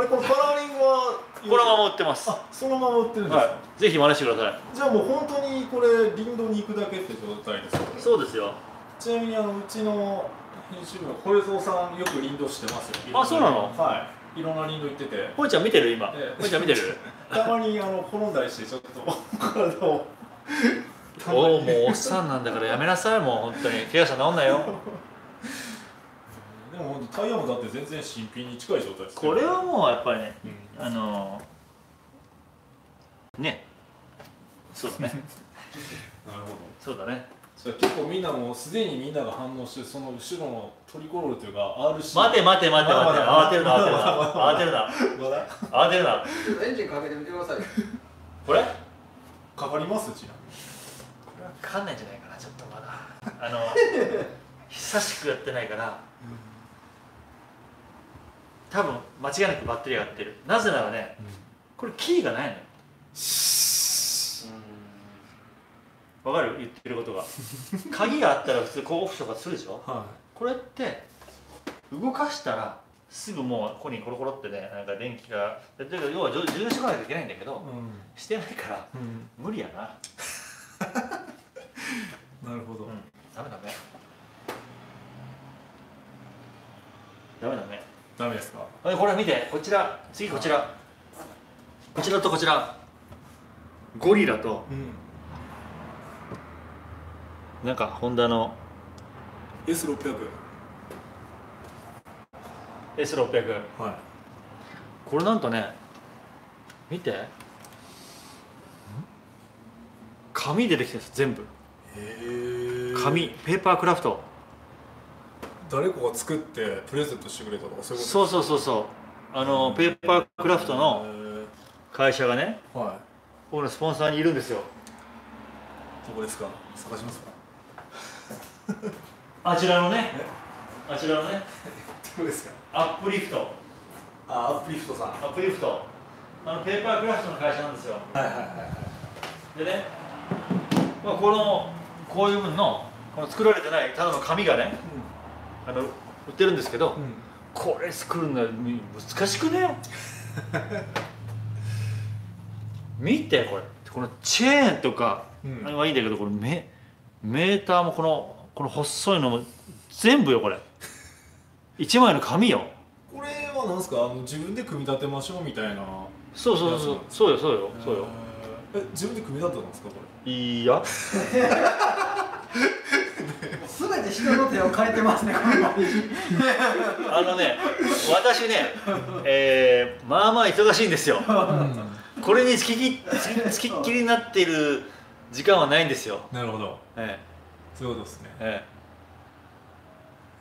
れこのカラーリングはこのまま売ってます。あ、そのまま売ってるんですか、はい、ぜひ真似してください。じゃあもう本当にこれ林道に行くだけって状態ですか、ね、そうですよ。ちなみにあのうちの編集部の小江蔵さんよく林道してますよ。あ、そうなの。はい、いろんな林道行ってて、ほいちゃん見てる今、ええ、ほいちゃん見てるたまにあの転んだりしてちょっと体をおお、もうおっさんなんだからやめなさいもう本当に怪我したら治んないよでもタイヤもだって全然新品に近い状態です、ね、これはもうやっぱりね、うん、あのね、そうだねなるほど、そうだね。それ結構みんなもうすでにみんなが反応して、その後ろのトリコロールというか アールシー 待て待て待て待て、慌てるな慌てるな慌てるなエンジンかけてみてください。これかかります？ちなみにこれはかかんないんじゃないかな、ちょっとまだあの久しくやってないから多分間違いなくバッテリーが合ってる。なぜならね、これキーがないのよ。わかる？言ってることが鍵があったら普通こうオフとかするでしょ、はい、これって動かしたらすぐもうここにコロコロってね、なんか電気が要は充電しておかないといけないんだけど、うん、してないから、うん、無理やななるほど、うん、ダメダメダメダメダメですか。これ見て、こちら次こちらこちらとこちらゴリラと、うん、なんかホンダの エスろっぴゃく エスろっぴゃく、はい、これなんとね見て紙でできてるんです全部。へえ。紙ペーパークラフト、誰かが作ってプレゼントしてくれたとかそういうこと。そうそうそうそう、あのペーパークラフトの会社がね、はい、このスポンサーにいるんですよ。どこですか、探しますかあちらのね、あちらのね、どうですか、アップリフト、あ、アップリフトさん、アップリフト、あのペーパークラフトの会社なんですよ。はいはいはいはい。でね、まあこのこういう分のこの作られてないただの紙がね、うん、あの売ってるんですけど、うん、これ作るのは難しくね。見てこれ、このチェーンとか、うん、あれはいいんだけど、これ目。メーターもこのこの細いのも全部よこれいちまいの紙よ。これは何ですか、あの自分で組み立てましょうみたいな。そうそうそうそうよそうよそうよ。え、自分で組み立てたんですかこれ。いやすべて人の手を変えてますねあのね、私ね、えー、まあまあ忙しいんですよこれにつきっきりになっている時間はないんですよ。なるほど。ええ、そういうことですね。え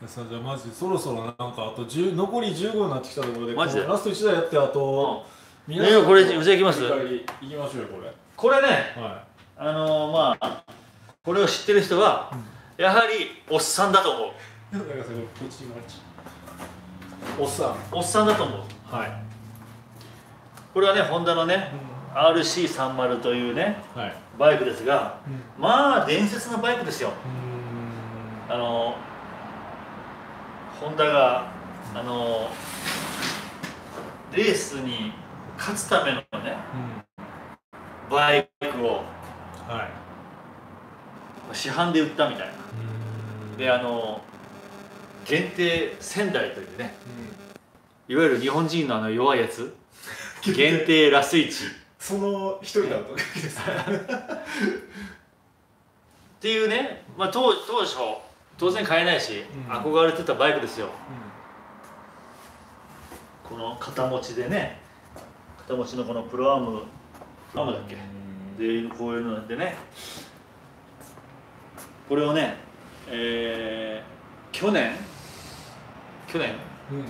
え。さあじゃあマジそろそろなんかあとじゅう残りじゅうごになってきたところで、マジでラストいちだいやってあと。みんなこれじゃあいきます。行きましょうよこれ。これね。はい。あのまあこれを知ってる人はやはりおっさんだと思う。おっさん。おっさんだと思う。はい。これはねホンダのね。アールシーさんじゅう というね、はい、バイクですが、うん、まあ伝説のバイクですよ。あのホンダがあのレースに勝つためのね、うん、バイクをはい、市販で売ったみたいな。で、あの限定仙台というね、うん、いわゆる日本人のあの弱いやつ限定ラスイチその一人だったわけですっていうね、まあ、当, 当初当然買えないし、うん、憧れてたバイクですよ、うん、この肩持ちでね、肩持ちのこのプロアームプロアームだっけ、うん、でこういうのでね、これをね、えー、去年去年、うんうん、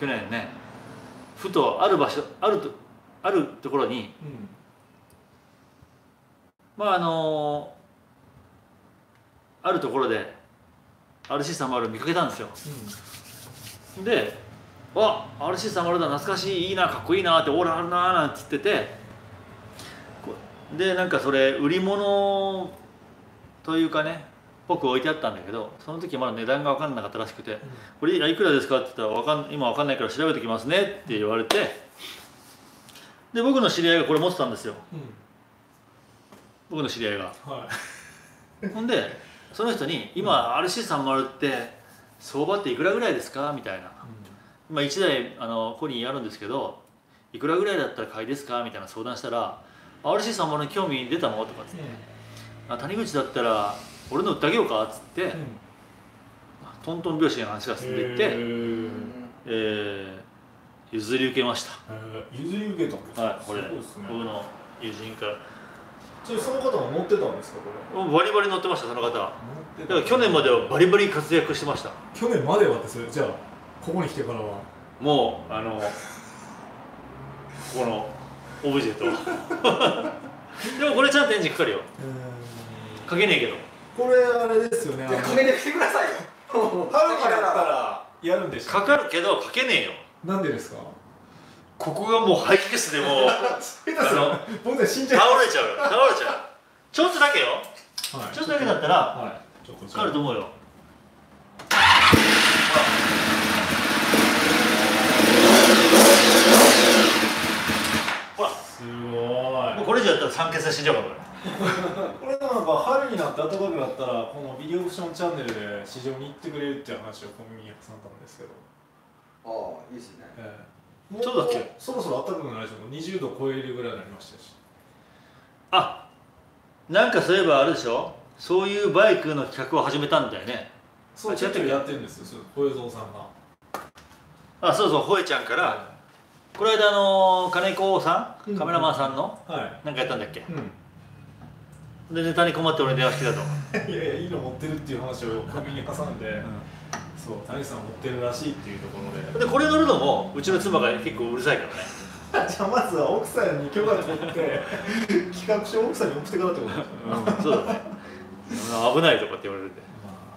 去年ね、ふとある場所あるとあるところに、うん、まああのー、あるところで アールシーさんじゅう 見かけたんですよ、うん、で「あ アールシーさんじゅう だ、懐かしい、いいな、かっこいいな」って「オーラあるな」なんて言ってて、でなんかそれ売り物というかね僕置いてあったんだけど、その時まだ値段が分かんなかったらしくて「うん、これいくらですか?」って言ったら「わかん今分かんないから調べてきますね」って言われて。で僕の知り合いがこれ持ってたんですよ、うん、僕の知り合いが、はい、ほんでその人に「今、うん、アールシーさんじゅう って相場っていくらぐらいですか?」みたいな「うん、今いちだいあのコニーあるんですけどいくらぐらいだったら買いですか?」みたいな相談したら「アールシーさんじゅう に興味出たの?」とかっつって、うん、谷口だったら俺の売ってあげようかっつって、うん、トントン拍子に話が進んでいって、えー譲り受けました。譲り受けたんですか。はい、これ、僕の友人から。それ、その方も乗ってたんですか、これ。バリバリ乗ってました、その方。だから去年まではバリバリ活躍してました。去年まではですよ、じゃあ、ここに来てからは。もう、あの。このオブジェと。でも、これちゃんとエンジンかかるよ。かけねえけど。これ、あれですよね。かけてきてくださいよ。春になったら、やるんです。かかるけど、かけねえよ。なんでですか。ここがもう排気ガスでもう倒れちゃう倒れちゃうちょっとだけよ、はい、ちょっとだけだったら、はい、かかると思うよ。ほらすごい、もうこれ以上やったら酸欠で死んじゃうからこれなんか春になって暖かくなったらこのビデオオプションチャンネルで市場に行ってくれるっていう話を小耳に挟んだんですけど。ああいいですね。もうそろそろ暖かくなるでしょう。にじゅうど超えるぐらいになりましたし。あ、なんかそういえばあれでしょ。そういうバイクの企画を始めたんだよね。そうやってやってるんですよ。ほえぞうさんが。あ、そうそう、ほえちゃんから、はい、この間あの金子さん、カメラマンさんの、うん、はい、なんかやったんだっけ。うん、でネタに困って俺電話してたと。いやいやいいの持ってるっていう話を小耳に挟んで。うん、谷口さん持ってるらしいっていうところで、でこれ乗るのもうちの妻が結構うるさいからねじゃあまずは奥さんに許可取って企画書を奥さんに送ってからってことですよね、うん、そうだね危ないとかって言われるんで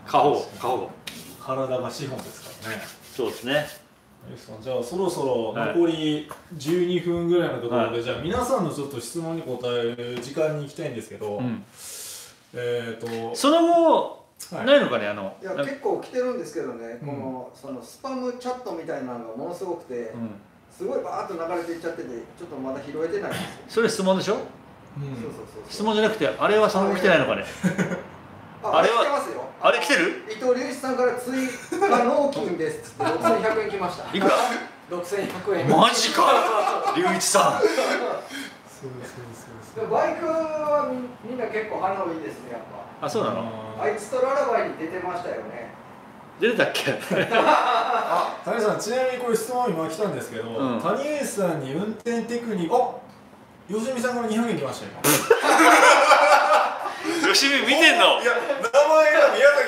過保護過保護体が資本ですからね。そうですね。じゃあそろそろ残りじゅうにふんぐらいのところで、はい、じゃあ皆さんのちょっと質問に答える時間に行きたいんですけど、うん、えっとその後ないのかね、あのいや結構来てるんですけどね、このそのスパムチャットみたいなのがものすごくて、すごいバーッと流れていっちゃってて、ちょっとまだ拾えてないんですよ。それ質問でしょ。質問じゃなくて、あれはその来てないのかね。あれは来てますよ。あれ来てる？伊藤隆一さんから追加納金です。ろくせんひゃくえん来ました。いくら？ろくせんひゃくえん。マジか。隆一さん。バイクはみんな結構反応いいですね、やっぱ。あ、そうなの。あいつとララバイに出てましたよね。出てたっけ。あ、谷口さん、ちなみにこれ質問今来たんですけど、うん、谷口さんに運転テクニック。あ、吉見さんからにひゃくえん来ました今。吉見見てんの。いや、名前が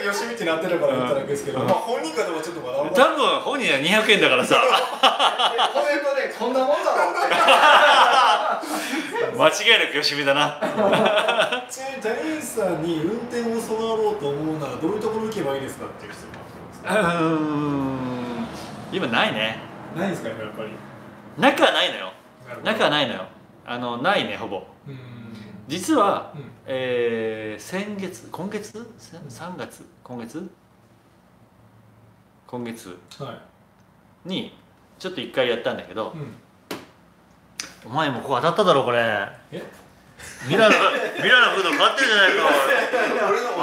宮崎吉見ってなってるから言っただけですけど、うん、まあ本人かどうかちょっとまだ。多分本人はにひゃくえんだからさ。コメントでこんなもんだろって。間違いなく吉見だな。ちなみに谷口さんに運転を教わろうと思うならどういうところ行けばいいですかっていう質問がありますね。今ないね。ないんですかね、やっぱり。中はないのよ。中はないのよ。あのないね、ほぼ。実は、うん、えー、先月今月三月今月今月、はい、にちょっと一回やったんだけど、うん、お前もここ当たっただろこれ。え？ミラノミラノ振るの勝ってるじゃないか。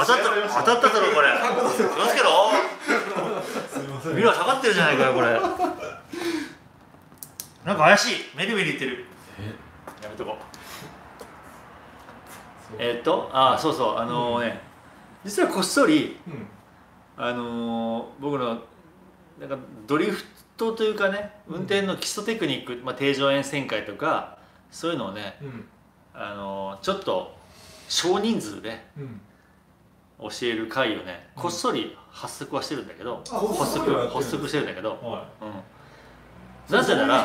当たった当たっただろこれ。気をつけろ。ミラ下がってるじゃないかよこれ。なんか怪しい。メリメリいってる。やめとこう。えっとあそうそうあのね、実はこっそりあの僕のなんかドリフトというかね、運転の基礎テクニック、まあ定常円旋回とかそういうのをね。あのちょっと少人数で教える会をね、こっそり発足はしてるんだけど、発足発足してるんだけど、なぜなら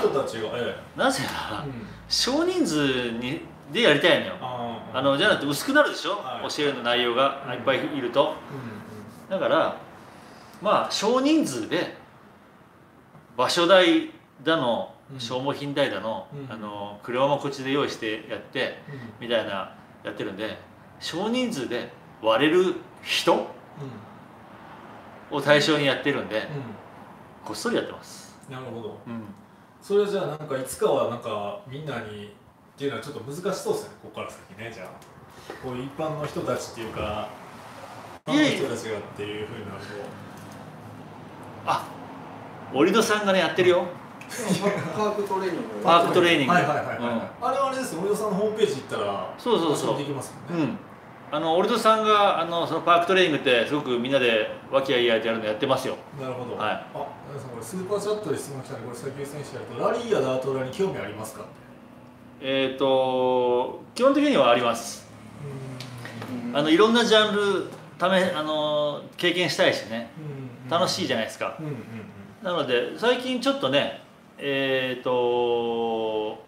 なぜなら少人数にでやりたいのよ。あのじゃなくて薄くなるでしょ、教えるの内容がいっぱいいると。だからまあ少人数で場所代だの消耗品代だの、うん、あの車もこっちで用意してやって、うん、みたいなやってるんで、少人数で割れる人、うん、を対象にやってるんで、うん、こっそりやってます。なるほど、うん、それじゃあなんかいつかはなんかみんなにっていうのはちょっと難しそうですね、ここから先ね。じゃあこう一般の人たちっていうか一般の人たちがっていうふうになると、あ折戸さんがねやってるよ、パークトレーニング。パークトレーニング。あれはあれです。折戸さんのホームページ行ったら。そうそうそう。できますもんね。あの折戸さんがあのそのパークトレーニングってすごくみんなで和気あいあいとやるのやってますよ。なるほど。はい。あ、皆さんこれスーパーチャットで質問来たんで、これ最近選手やるとラリーやダートラに興味ありますか。えっと基本的にはあります。あのいろんなジャンルためあの経験したいしね。楽しいじゃないですか。なので最近ちょっとね。えーと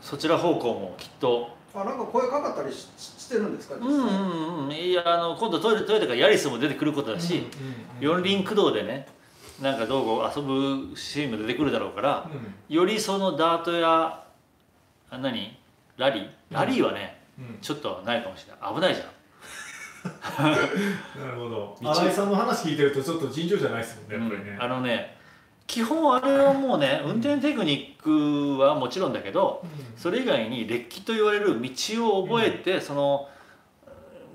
そちら方向もきっと、あなんか声かかったり し, してるんですかね。うんうんうん、いやあの今度トヨタからヤリスも出てくることだし、四輪駆動でねなんか道具を遊ぶシーンも出てくるだろうから、うん、よりそのダートやあ何ラリーラリーはね、うん、ちょっとないかもしれない。危ないじゃん。なるほど。新井さんの話聞いてるとちょっと尋常じゃないですもんね、うん、これね。あのね基本あれはもうね、運転テクニックはもちろんだけど、うん、それ以外に劣気と言われる道を覚えて、うん、その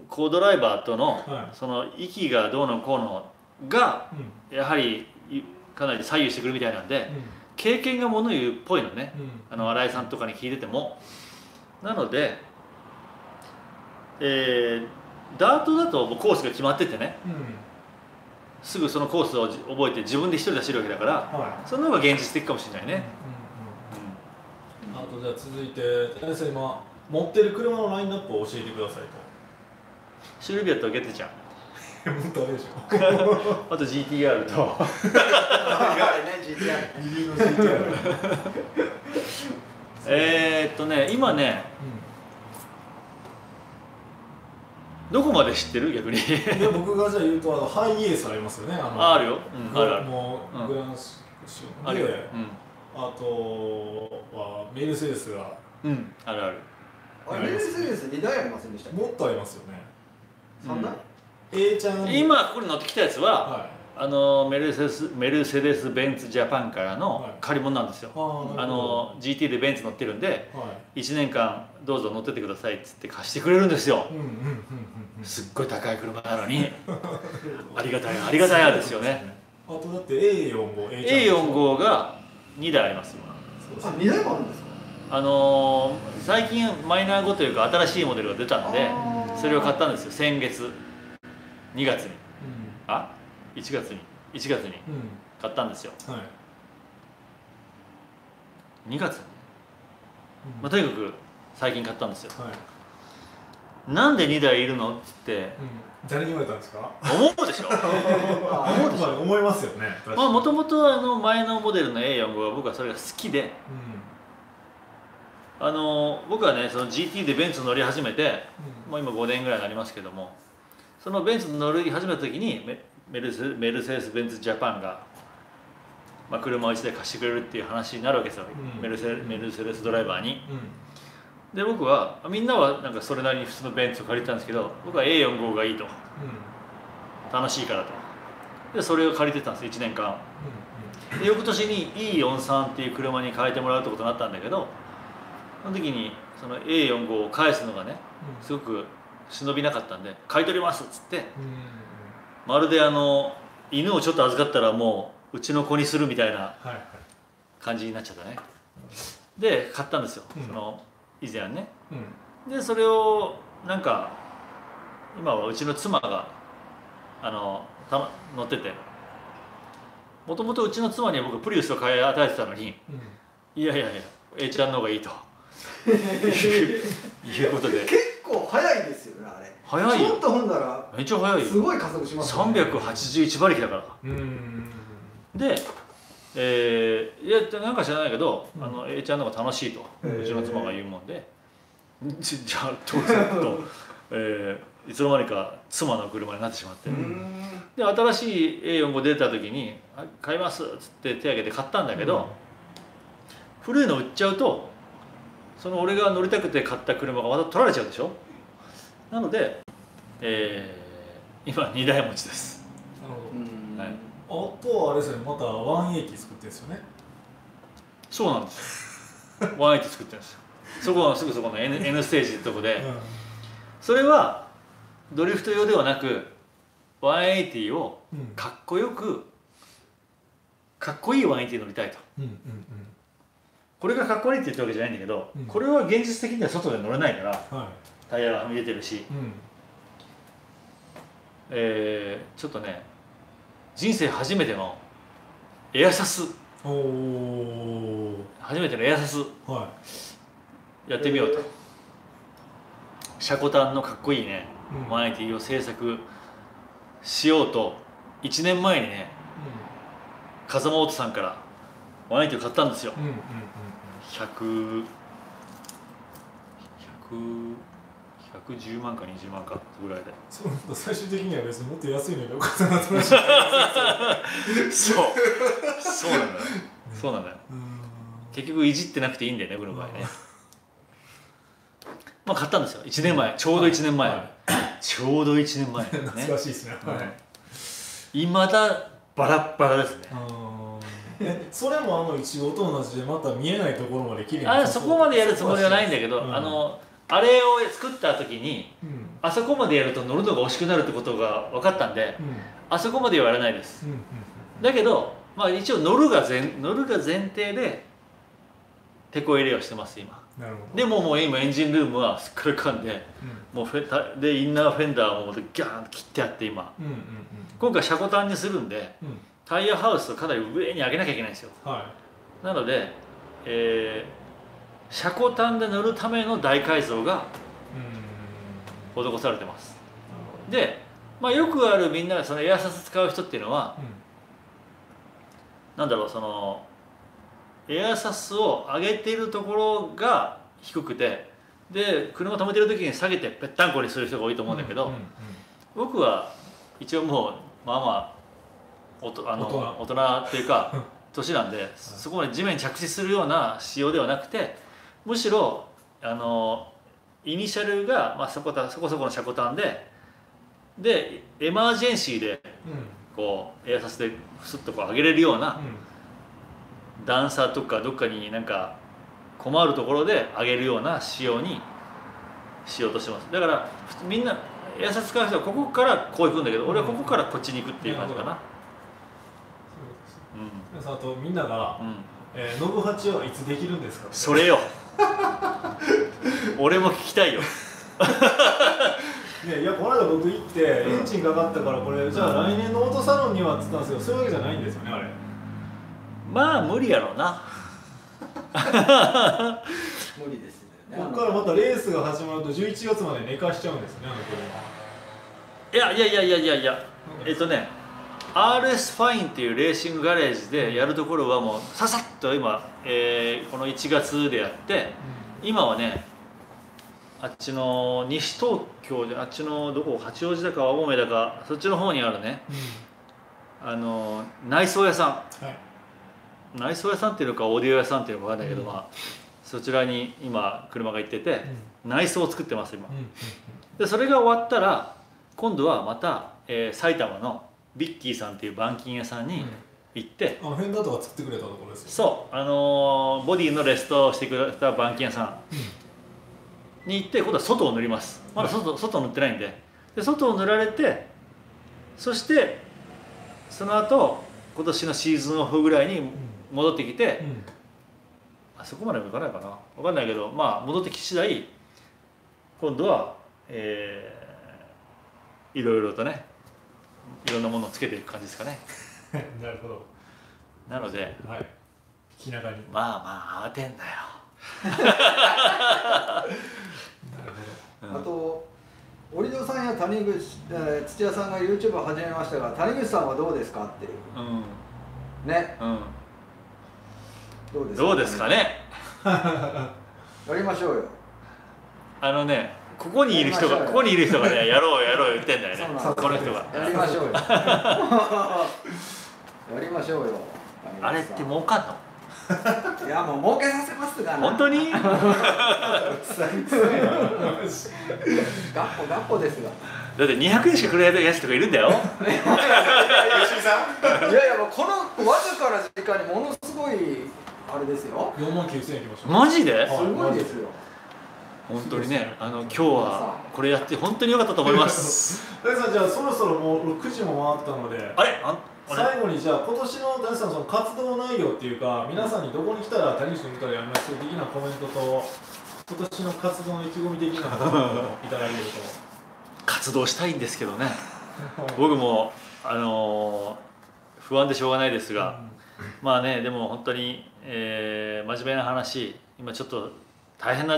コードライバーとの、はい、その息がどうのこうのが、うん、やはりかなり左右してくるみたいなんで、うん、経験がもの言うっぽいのね、うん、あの新井さんとかに聞いてても。なのでえーダートだともうコースが決まっててね、うん、すぐそのコースを覚えて自分で一人出してるわけだから、はい、その方が現実的かもしれないね。あとじゃあ続いて谷さん、今持ってる車のラインナップを教えてくださいと。シルビアとゲテちゃんもっとあれでしょあと ジーティーアール とあれね ジーティーアール の ジーティーアール えっとね今ね、うんどこまで知ってる逆に。で僕がじゃあ言うとあのハイエースありますよね。あるよ。あるある。もうグランシオで、あとはメルセデスが。うんあるある。あれメルセデスにだいありませんでした。もっとありますよね。さんだい。Aちゃん。今ここに乗ってきたやつはあのメルセデスメルセデスベンツジャパンからの借り物なんですよ。あの ジーティー でベンツ乗ってるんで、いちねんかんどうぞ乗っててくださいっつって貸してくれるんですよ。すっごい高い車なのにありがたいありがたいやですよね。あとだって エーよんじゅうご エーよんじゅうご がにだいありますもん。あにだいもあるんですか。あのー、最近マイナーごというか新しいモデルが出たんでそれを買ったんですよ。先月にがつに、うん、あいちがつにいちがつに買ったんですよ、うん、はい、にがつに、うんまあ、とにかく最近買ったんですよ、はい。なんでにだいいるのっつって誰に言われたんですか。思うでしょ思うでしょ思いますよね。まあもともと前のモデルの エーよんじゅうご は僕はそれが好きで、あの僕はねその ジーティー でベンツ乗り始めてもう今ごねんぐらいになりますけども、そのベンツ乗り始めた時にメルセデス・ベンツ・ジャパンがまあ車をいちだい貸してくれるっていう話になるわけですよ、メルセデスドライバーに。で僕はみんなはなんかそれなりに普通のベンツを借りたんですけど、僕は エーよんじゅうご がいいと、うん、楽しいからとでそれを借りてたんですいちねんかん、うんうん、で翌年に イーよんじゅうさん っていう車に変えてもらうってことになったんだけど、その時にその エーよんじゅうご を返すのがねすごく忍びなかったんで「買い取ります」っつって、うん、まるであの犬をちょっと預かったらもううちの子にするみたいな感じになっちゃったね。で買ったんですよ、うん、その以前ね、うん、でそれをなんか今はうちの妻があのた、ま、乗ってて、もともとうちの妻には僕プリウスを買い与えてたのに、うん、いやいやいや A ちゃんの方がいいということで結構早いですよね。あれ早いよ、ちょっとほんだらめっちゃ早いよ、すごい加速しますね、さんびゃくはちじゅういちばりきだから。うん、でえー、いやなんか知らないけど、うん、あの A ちゃんの方が楽しいとうちの妻が言うもんで、えー、じゃあ当然と、えー、いつの間にか妻の車になってしまって、で新しい エーよんじゅうご 出た時に「買います」っつって手挙げて買ったんだけど、うん、古いの売っちゃうとその俺が乗りたくて買った車がまた取られちゃうでしょ。なので、えー、今にだい持ちです。なるほど。はい、あとはあれですね、またワンエイティ作ってるんですよね。そうなんですよ。ワンエイティ作ってるんですよ。そこのすぐそこの N, N ステージってとこで、うん、それはドリフト用ではなく、ワンエイティをかっこよく、かっこいいワンエイティ乗りたいと。これがかっこいいって言ったわけじゃないんだけど、うん、これは現実的には外で乗れないから、はい、タイヤがはみ出てるし、うん、えー、ちょっとね。人生初めてのエアサス、お初めてのエアサス、はい、やってみようと、えー、シャコタンのかっこいいね、うん、ワンエイティを制作しようといちねんまえにね、うん、風間オートさんからワンエイティを買ったんですよ。ひゃくじゅうまんかにじゅうまんかぐらいで、そう最終的には別にもっと安いのが良かったなと思いましたそうそうなんだよ、そうなんだよ、結局いじってなくていいんだよねこの場合ね。まあ買ったんですよいちねんまえ、ちょうどいちねんまえ、ちょうどいちねんまえ、懐かしいですね。いまだバラッバラですね。それもあのいちごと同じでまた見えないところまで綺麗に、そこまでやるつもりはないんだけど、あのあれを作った時に、うん、あそこまでやると乗るのが惜しくなるってことが分かったんで、うん、あそこまではやらないです。だけど、まあ、一応乗るが前乗るが前提で手こ入れをしてます今。なるほど。でももう今エンジンルームはすっからかんで、うん、もうフェでインナーフェンダーをギャーンと切ってやって今、今回車庫端にするんで、うん、タイヤハウスをかなり上に上げなきゃいけないんですよ。はい、なので、えー車庫端で乗るための大改造が施されてます。で、まあ、よくあるみんなそのエアサス使う人っていうのは、うん、なんだろうそのエアサスを上げているところが低くてで車止めてる時に下げてぺったんこにする人が多いと思うんだけど、僕は一応もうまあまあおとあの大人、大人っていうか年なんでそこまで地面に着地するような仕様ではなくて。むしろあのイニシャルが、まあ、そ, こたそこそこの車庫端ででエマージェンシーで、うん、こうエアサスでスッとこう上げれるような、うん、段差とかどっかになんか困るところで上げるような仕様にしようとしてます。だからみんなエアサス使う人はここからこう行くんだけど、うん、俺はここからこっちに行くっていう感じかな。あとみんなが「ノブハチはいつできるんですか？」それよ俺も聞きたいよね。いやこの間僕行ってエンジンかかったからこれじゃあ来年のオートサロンにはっつったんですけど、そういうわけじゃないんですよねあれ。まあ無理やろうな無理ですね。ここからまたレースが始まるとじゅういちがつまで寝かしちゃうんですねあの車。いやいやいやいやいやえっとね アールエス ファインっていうレーシングガレージでやるところはもうささっと今、えー、このいちがつでやって、うん、今はねあっちの西東京であっちのどこ八王子だか青梅だかそっちの方にあるね、うん、あの内装屋さん、はい、内装屋さんっていうのかオーディオ屋さんっていうのか分かんないけど、うん、まあそちらに今車が行ってて、うん、内装を作ってます今、うん、でそれが終わったら今度はまた、えー、埼玉のビッキーさんっていう板金屋さんに行ってあのフェンダーとか作ってくれたところです、ね、そうあのボディのレストをしてくれた板金屋さんに行って今度は外を塗ります。まだ 外,、はい、外を塗ってないん で, で外を塗られて、そしてその後今年のシーズンオフぐらいに戻ってきて、うんうん、あそこまでもいかないかな分かんないけど、まあ戻ってき次第今度は、えー、いろいろとねいろんなものをつけていく感じですかね。なるほど。なので、はい、気長に。まあまあ、慌てんなよ。なるほど。うん、あと、織戸さんや谷口、えー、土屋さんが YouTube を始めましたが、谷口さんはどうですかっていう。うん、ね、うん。どうですかね。どうですかね。やりましょうよ。あのね、ここにいる人が、ここにいる人がね、やろうやろう言ってんだよね。この人が。やりましょうよ。やりましょうよ。あれって儲かんの？いやもう儲けさせますがね。本当に？ガッポガッポですが。だってにひゃくえんしかくれないやつとかいるんだよ。いやいやもうこのわずかな時間にものすごいあれですよ。よんまんきゅうせんえんきました。マジで？すごいですよ。本当にね、あの今日はこれやって本当に良かったと思います。大地さんじゃあそろそろもうろくじも回ったので、あれあ最後にじゃあ今年の大地さんのその活動内容っていうか、皆さんにどこに来たら谷口君来たらやります的なコメントと、今年の活動の意気込み的なコメントをいただけると。活動したいんですけどね。僕もあのー、不安でしょうがないですが、うん、まあねでも本当に、えー、真面目な話、今ちょっと大変な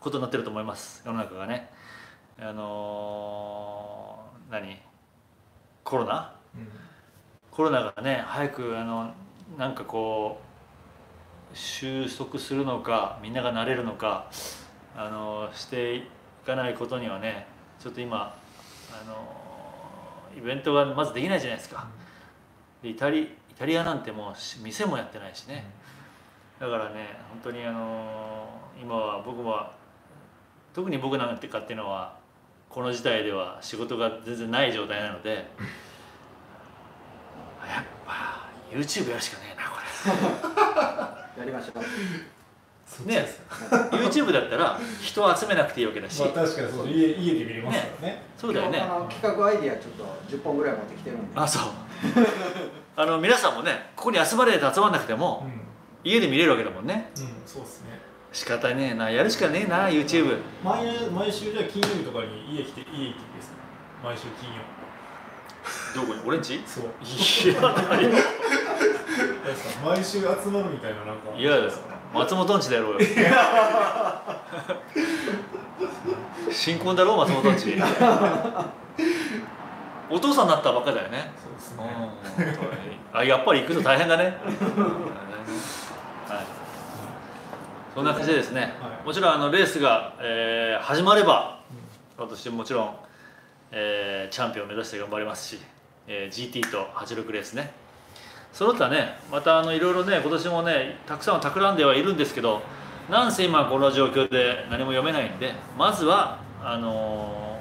ことになってると思います。世の中がねあのー、何コロナ、うん、コロナがね早くあのなんかこう収束するのかみんなが慣れるのか、あのー、していかないことにはねちょっと今、あのー、イベントがまずできないじゃないですか。でイタリ、イタリアなんてもう店もやってないしね、だからね本当に、あのー、今は僕は特に僕なんてかっていうのはこの事態では仕事が全然ない状態なので、やっぱ YouTube やるしかねえなこれ。やりましょうね。 YouTube だったら人を集めなくていいわけだし、まあ、確かにそう家家で見れますからね。そうだよね。企画アイディアちょっとじゅっぽんぐらい持ってきてるんで。あそう。あの皆さんもねここに集まれて集まんなくても、うん、家で見れるわけだもんね。うんそうですね。仕方ねえな、やるしかねえな、YouTube。毎週じゃあ金曜日とかに家来て、家行ってですね。毎週金曜。どこに俺んち？そう。いやだよ。毎週集まるみたいななんか。いやだよ。松本んちでやろうよ。新婚だろう松本んち。お父さんになったばっかだよね。そうですね。あやっぱり行くの大変だね。そんな感じでですね、はい、もちろんあのレースが、えー、始まれば、うん、私ももちろん、えー、チャンピオンを目指して頑張りますし、えー、ジーティー とはちじゅうろくレースね、その他ねまたあのいろいろね今年もねたくさんは企んではいるんですけど、なんせ今この状況で何も読めないんで、まずはあの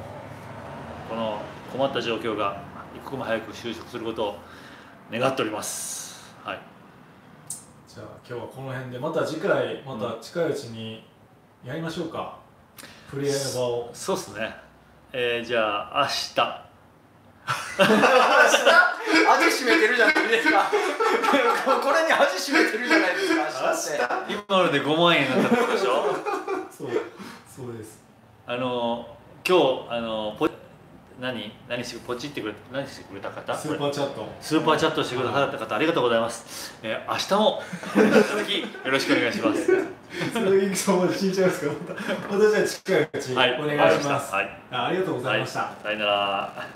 ー、この困った状況が一刻も早く収束することを願っております。はい、じゃあ今日はこの辺で、また次回また近いうちにやりましょうか、うん、プレイヤーの場を。そうっすね、えー、じゃあ明日明日味しめてるじゃないですか。これに味しめてるじゃないですか明日って。今のでごまんえんになったでしょ。そうそうです。あの今日あのポ何何してポチってくれ何してくれた方、スーパーチャットスーパーチャットしてくださった方、ありがとうございます。えー、明日も続きよろしくお願いします。鈴木さんまで死んじゃいますか。またじゃあ近いうちお願いします。はい、ありがとうございました。さよなら。